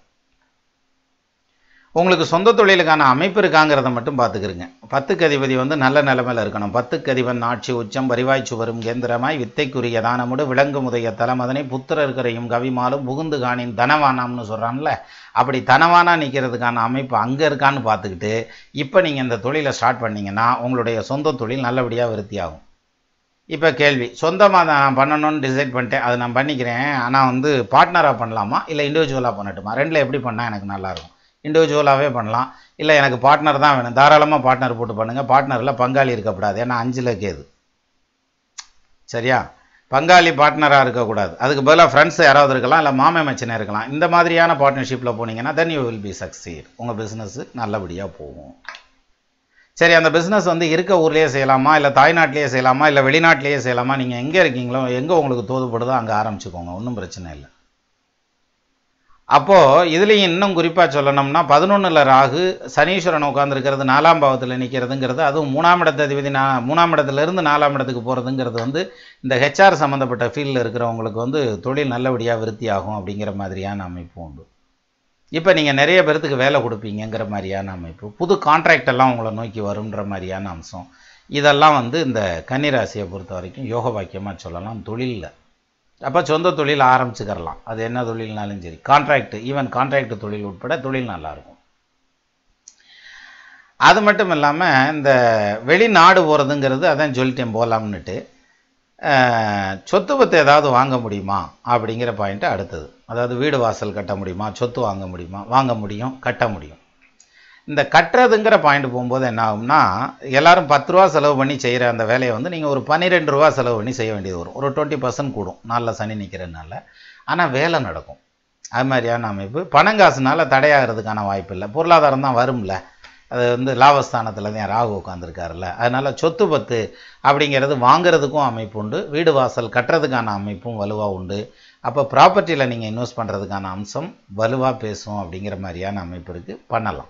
உங்களுக்கு சொந்த தொழிலுக்கான அமைப்பு இருக்காங்கிறத மட்டும் பார்த்துக்கிறீங்க. பத்துக்கு அதிபதி வந்து நல்ல நிலைமையில் இருக்கணும். பத்துக்கு அதிபன் ஆட்சி உச்சம் வருவாய்ச்சு வரும் கேந்திரமாய் வித்தைக்குரிய தானமுடு விலங்கு முதைய தலைமதனை புத்திரர்களையும் கவிமாலும் புகுந்து காணின் தனவானாம்னு சொல்கிறான்ல, அப்படி தனவானா நிற்கிறதுக்கான அமைப்பு அங்கே இருக்கான்னு பார்த்துக்கிட்டு இப்போ நீங்கள் இந்த தொழிலை ஸ்டார்ட் பண்ணிங்கன்னா உங்களுடைய சொந்த தொழில் நல்லபடியாக விருத்தியாகும். இப்போ கேள்வி, சொந்தமாக நான் பண்ணணும்னு டிசைட் பண்ணிட்டேன், அது நான் பண்ணிக்கிறேன், ஆனால் வந்து பார்ட்னராக பண்ணலாமா இல்லை இண்டிவிஜுவலாக பண்ணட்டுமா, ரெண்டில் எப்படி பண்ணால் எனக்கு நல்லாயிருக்கும்? இண்டிவிஜுவலாகவே பண்ணலாம், இல்லை எனக்கு பார்ட்னர் தான் வேணும், தாராளமாக பார்ட்னர் போட்டு பண்ணுங்கள். பார்ட்னரில் பங்காளி இருக்கக்கூடாது, ஏன்னா அஞ்சில் கேது. சரியா, பங்காளி பார்ட்னராக இருக்கக்கூடாது. அதுக்கு பதிலாக ஃப்ரெண்ட்ஸ் யாராவது இருக்கலாம், இல்லை மாமே மச்சனே இருக்கலாம். இந்த மாதிரியான பார்ட்னர்ஷிப்பில் போனீங்கன்னா then you will be succeed. உங்கள் பிஸ்னஸ்ஸு நல்லபடியாக போகும். சரி, அந்த பிஸ்னஸ் வந்து இருக்க ஊர்லேயே செய்யலாமா, இல்லை தாய்நாட்டிலேயே செய்யலாமா, இல்லை வெளிநாட்டிலேயே செய்யலாமா, நீங்கள் எங்கே இருக்கீங்களோ எங்கே உங்களுக்கு தோதுப்படுதோ அங்கே ஆரம்பிச்சுக்கோங்க, ஒன்றும் பிரச்சனை இல்லை. அப்போது இதுலேயும் இன்னும் குறிப்பாக சொல்லணும்னா பதினொன்றில் ராகு, சனீஸ்வரன் உட்காந்துருக்கிறது, நாலாம் பாவத்தில் நிற்கிறதுங்கிறது, அதுவும் மூணாம் இடத்து அதிபதி நா மூணாம் இடத்துலேருந்து நாலாம் இடத்துக்கு போகிறதுங்கிறது வந்து இந்த ஹெச்ஆர் சம்மந்தப்பட்ட ஃபீல்டில் இருக்கிறவங்களுக்கு வந்து தொழில் நல்லபடியாக விருத்தி ஆகும் அப்படிங்கிற மாதிரியான அமைப்பு உண்டு. இப்போ நீங்கள் நிறைய பேர்த்துக்கு வேலை கொடுப்பீங்கிற மாதிரியான அமைப்பு, புது கான்ட்ராக்ட் எல்லாம் உங்களை நோக்கி வரும்ன்ற மாதிரியான அம்சம், இதெல்லாம் வந்து இந்த கன்னிராசியை பொறுத்த வரைக்கும் யோக வாக்கியமாக சொல்லலாம். தொழிலில் அப்போ சொந்த தொழில் ஆரம்பிச்சுக்கரலாம். அது என்ன தொழில்னாலும் சரி, கான்ட்ராக்ட், ஈவன் கான்ட்ராக்ட் தொழில் உட்பட தொழில் நல்லாயிருக்கும். அது மட்டும் இல்லாமல் இந்த வெளிநாடு போகிறதுங்கிறது அதான் சொல்லிட்டேன் போகலாம்னுட்டு, சொத்து பத்து ஏதாவது வாங்க முடியுமா அப்படிங்கிற பாயிண்ட்டு அடுத்தது. அதாவது வீடு வாசல் கட்ட முடியுமா, சொத்து வாங்க முடியுமா, வாங்க முடியும், கட்ட முடியும். இந்த கட்டுறதுங்கிற பாயிண்ட் போகும்போது என்ன ஆகும்னா, எல்லோரும் பத்து ரூபா செலவு பண்ணி செய்கிற அந்த வேலையை வந்து நீங்கள் ஒரு பன்னிரெண்டு ரூபா செலவு பண்ணி செய்ய வேண்டியது வரும். ஒரு டுவெண்ட்டி பர்சன்ட் கூடும் நாளில் சனி நிற்கிறதுனால, ஆனால் வேலை நடக்கும். அது மாதிரியான அமைப்பு. பணங்காசுனால தடையாகிறதுக்கான வாய்ப்பு இல்லை. பொருளாதாரம் தான் வரும்ல, அது வந்து லாபஸ்தானத்தில் தான் ராகு உட்காந்துருக்காருல்ல, அதனால் சொத்து பத்து அப்படிங்கிறது வாங்கிறதுக்கும் அமைப்பு உண்டு, வீடு வாசல் கட்டுறதுக்கான அமைப்பும் வலுவாக உண்டு. அப்போ ப்ராப்பர்ட்டியில் நீங்கள் இன்வெஸ்ட் பண்ணுறதுக்கான அம்சம் வலுவாக பேசும் அப்படிங்கிற மாதிரியான அமைப்பு இருக்குது, பண்ணலாம்.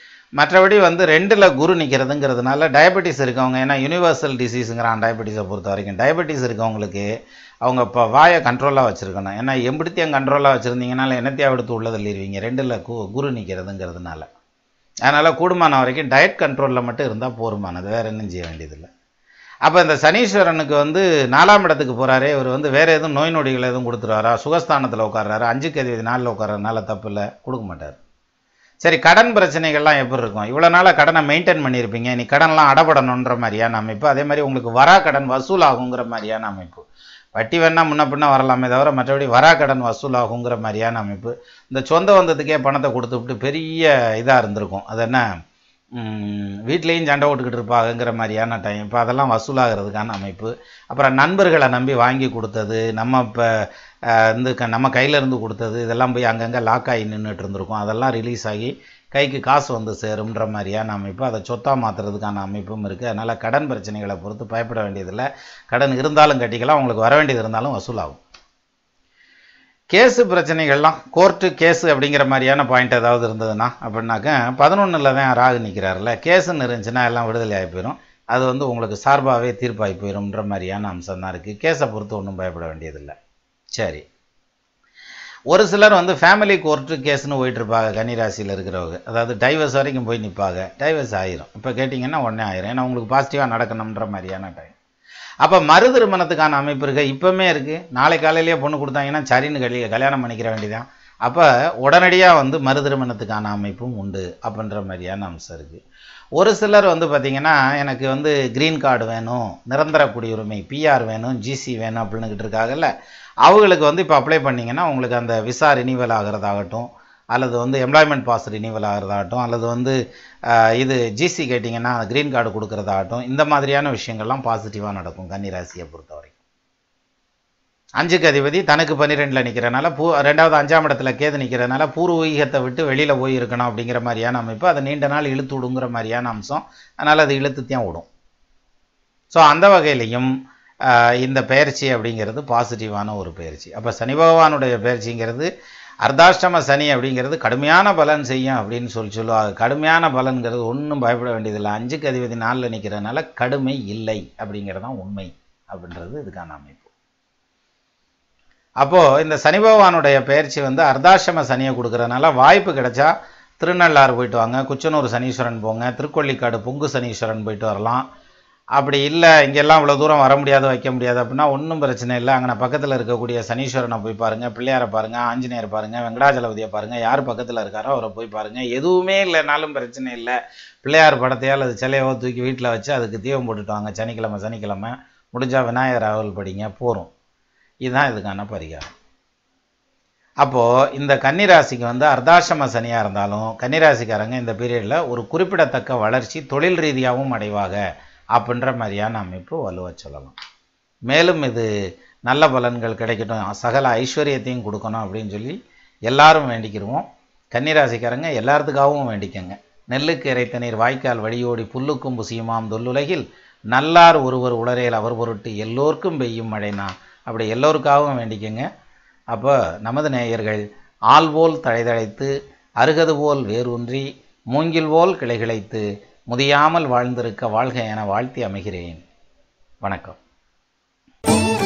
மற்றபடி வந்து ரெண்டில் குரு நிற்கிறதுங்கிறதுனால டயபெட்டிஸ் இருக்கவங்க, ஏன்னா யூனிவர்சல் டிசீஸுங்கிறான் டயபெட்டிஸை பொறுத்த வரைக்கும், டயபெட்டிஸ் இருக்கவங்களுக்கு அவங்க இப்போ வாயை கண்ட்ரோலாக வச்சுருக்கணும். ஏன்னா எம்பிடித்தையும் கண்ட்ரோலாக வச்சுருந்தீங்கனால என்னத்தையாக எடுத்து உள்ளது இல்லைருவீங்க. ரெண்டில் கு குரு நிற்கிறதுங்கிறதுனால அதனால் கூடுமான வரைக்கும் டயட் கண்ட்ரோலில் மட்டும் இருந்தால் போருமானது, வேறு இன்னும் செய்ய வேண்டியதில்லை. அப்போ இந்த சனீஸ்வரனுக்கு வந்து நாலாம் இடத்துக்கு போகிறாரே, இவர் வந்து வேறு எதுவும் நோய் நொடிகள் எதுவும் கொடுத்துருவாரா? சுகஸ்தானத்தில் உட்கார்றாரு, அஞ்சுக்கு அதிபதி நாளில் உட்கார்றதுனால தப்பு இல்லை, கொடுக்க மாட்டார். சரி, கடன் பிரச்சனைகள்லாம் எப்படி இருக்கும்? இவ்வளோ நாளாக கடனை மெயின்டைன் பண்ணியிருப்பீங்க, நீ கடன்லாம் அடப்படணுன்ற மாதிரியான அமைப்பு. அதே மாதிரி உங்களுக்கு வரா கடன் வசூலாகுங்கிற மாதிரியான அமைப்பு. வட்டி வேணால் முன்ன பின்ன வரலாமே தவிர மற்றபடி வரா கடன் வசூலாகுங்கிற மாதிரியான அமைப்பு. இந்த சொந்த வந்ததுக்கே பணத்தை கொடுத்து விட்டு பெரிய இதாக இருந்திருக்கும், அது என்ன வீட்லேயும் சண்டை ஓட்டுக்கிட்டு இருப்பாங்கங்கிற மாதிரியான டைம். இப்போ அதெல்லாம் வசூலாகிறதுக்கான அமைப்பு. அப்புறம் நண்பர்களை நம்பி வாங்கி கொடுத்தது, நம்ம இப்போ வந்து க நம்ம கையிலேருந்து கொடுத்தது, இதெல்லாம் போய் அங்கங்கே லாக் ஆகி நின்றுட்டு இருந்திருக்கும். அதெல்லாம் ரிலீஸ் ஆகி கைக்கு காசு வந்து சேரும்ன்ற மாதிரியான அமைப்பு. அதை சொத்தாக மாற்றுறதுக்கான அமைப்பும் இருக்குது. அதனால் கடன் பிரச்சனைகளை பொறுத்து பயப்பட வேண்டியதில்லை. கடன் இருந்தாலும் கட்டிக்கலாம், உங்களுக்கு வர வேண்டியது இருந்தாலும் வசூலாகும். கேஸு பிரச்சனைகள்லாம் கோர்ட்டு கேஸு அப்படிங்கிற மாதிரியான பாயிண்ட் ஏதாவது இருந்ததுன்னா அப்படின்னாக்க பதினொன்றில் தான் ராகு நிற்கிறாரில்ல, கேஸுன்னு இருந்துச்சுன்னா எல்லாம் விடுதலை ஆகி போயிடும். அது வந்து உங்களுக்கு சார்பாகவே தீர்ப்பாகி போயிடும்ன்ற மாதிரியான அம்சம் தான் இருக்குது. கேஸை பொறுத்து ஒன்றும் பயப்பட வேண்டியதில்லை. சரி, ஒரு சிலர் வந்து ஃபேமிலி கோர்ட்டு கேஸ்ன்னு போயிட்டுருப்பாங்க கன்னிராசியில் இருக்கிறவங்க, அதாவது டைவர்ஸ் வரைக்கும் போய் நிற்பாங்க. டைவர்ஸ் ஆயிரும், இப்போ கேட்டிங்கன்னா உடனே ஆயிரும், ஏன்னா உங்களுக்கு பாசிட்டிவாக நடக்கணுன்ற மாதிரியான டைம். அப்போ மறு திருமணத்துக்கான அமைப்பு இருக்க இப்போவுமே இருக்குது. நாளை காலையிலேயே பொண்ணு கொடுத்தாங்கன்னா சரின்னு கழி கல்யாணம் பண்ணிக்கிற வேண்டியதான். அப்போ உடனடியாக வந்து மறு திருமணத்துக்கான அமைப்பும் உண்டு அப்படின்ற மாதிரியான அம்சம் இருக்குது. ஒரு சிலர் வந்து பார்த்திங்கன்னா எனக்கு வந்து க்ரீன் கார்டு வேணும், நிரந்தர குடியுரிமை பிஆர் வேணும், ஜிசி வேணும் அப்படின்னுக்கிட்டு இருக்காங்கல்ல, அவங்களுக்கு வந்து இப்போ அப்ளை பண்ணிங்கன்னா உங்களுக்கு அந்த விசா ரினிவல் ஆகிறதாகட்டும், அல்லது வந்து எம்ப்ளாய்மெண்ட் பாஸ் ரினிவல் ஆகிறதாகட்டும், அல்லது வந்து இது ஜிசி கேட்டிங்கன்னா க்ரீன் கார்டு கொடுக்குறதாகட்டும், இந்த மாதிரியான விஷயங்கள்லாம் பாசிட்டிவாக நடக்கும் கன்னிராசியை பொறுத்த வரைக்கும். அஞ்சுக்கு அதிபதி தனக்கு பன்னிரெண்டில் நிற்கிறனால பூ ரெண்டாவது அஞ்சாம் இடத்துல கேது நிற்கிறதுனால பூர்வீகத்தை விட்டு வெளியில் போய் இருக்கணும் அப்படிங்கிற மாதிரியான அமைப்பு. அதை நீண்ட நாள் இழுத்து விடுங்கிற மாதிரியான அம்சம், அதனால் அது இழுத்துத்தான் விடும். ஸோ அந்த வகையிலையும் இந்த பயிற்சி அப்படிங்கிறது பாசிட்டிவான ஒரு பயிற்சி. அப்போ சனி பகவானுடைய பயிற்சிங்கிறது அர்த்தாஷ்டம சனி அப்படிங்கிறது கடுமையான பலன் செய்யும் அப்படின்னு சொல்லி சொல்லுவாங்க. கடுமையான பலன்கிறது ஒன்றும் பயப்பட வேண்டியதில்லை. அஞ்சுக்கு அதிபதி நாளில் நிற்கிறதுனால கடுமை இல்லை அப்படிங்கிறதான் உண்மை அப்படின்றது இதுக்கான அமைப்பு. அப்போது இந்த சனி பகவானுடைய பயிற்சி வந்து அர்த்தாஷ்டம சனியை கொடுக்குறதுனால வாய்ப்பு கிடைச்சா திருநள்ளாறு போயிட்டு வாங்க, குச்சனூர் சனீஸ்வரன் போங்க, திருக்கொள்ளிக்காடு பொங்கு சனீஸ்வரன் போயிட்டு வரலாம். அப்படி இல்லை இங்கெல்லாம் இவ்வளோ தூரம் வர முடியாது வைக்க முடியாது அப்படின்னா ஒன்றும் பிரச்சனை இல்லை, அங்கே பக்கத்தில் இருக்கக்கூடிய சனீஸ்வரனை போய் பாருங்கள், பிள்ளையாரை பாருங்கள், ஆஞ்சநேயர் பாருங்கள், வெங்கடாஜலபதியை பாருங்கள், யார் பக்கத்தில் இருக்காரோ அவரை போய் பாருங்கள். எதுவுமே இல்லைனாலும் பிரச்சனை இல்லை, பிள்ளையார் படத்தையால் அது சிலையோ தூக்கி வீட்டில் வச்சு அதுக்கு தீபம் போட்டுட்டு வாங்க. சனிக்கிழமை சனிக்கிழமை முடிஞ்சால் விநாயகர் அருள் படிங்க, போகிறோம். இதுதான் இதுக்கான பரிகாரம். அப்போது இந்த கன்னிராசிக்கு வந்து அர்த்தாஷ்டம சனியாக இருந்தாலும் கன்னிராசிக்காரங்க இந்த பீரியடில் ஒரு குறிப்பிடத்தக்க வளர்ச்சி தொழில் ரீதியாகவும் அடைவாங்க அப்படின்ற மாதிரியான அமைப்பு வலுவாக சொல்லலாம். மேலும் இது நல்ல பலன்கள் கிடைக்கட்டும், சகல ஐஸ்வர்யத்தையும் கொடுக்கணும் அப்படின்னு சொல்லி எல்லாரும் வேண்டிக்கிடுவோம். கன்னிராசிக்காரங்க எல்லாத்துக்காகவும் வேண்டிக்கங்க. நெல்லுக்கு இறைத்த நீர் வாய்க்கால் வழியோடி புல்லுக்கும் புசியுமாம் தொல்லுலகில் நல்லார் ஒருவர் உளரையில் அவர் பொருட்டு எல்லோருக்கும் பெய்யும் மழைனா, அப்படி எல்லோருக்காகவும் வேண்டிக்கங்க. அப்போ நமது நேயர்கள் ஆள்போல் தழைதழைத்து அருகது போல் வேரூன்றி மூங்கில் போல் கிளைகிளைத்து முதியாமல் வாழ்ந்திருக்க வாழ்க என வாழ்த்தி அமைகிறேன். வணக்கம்.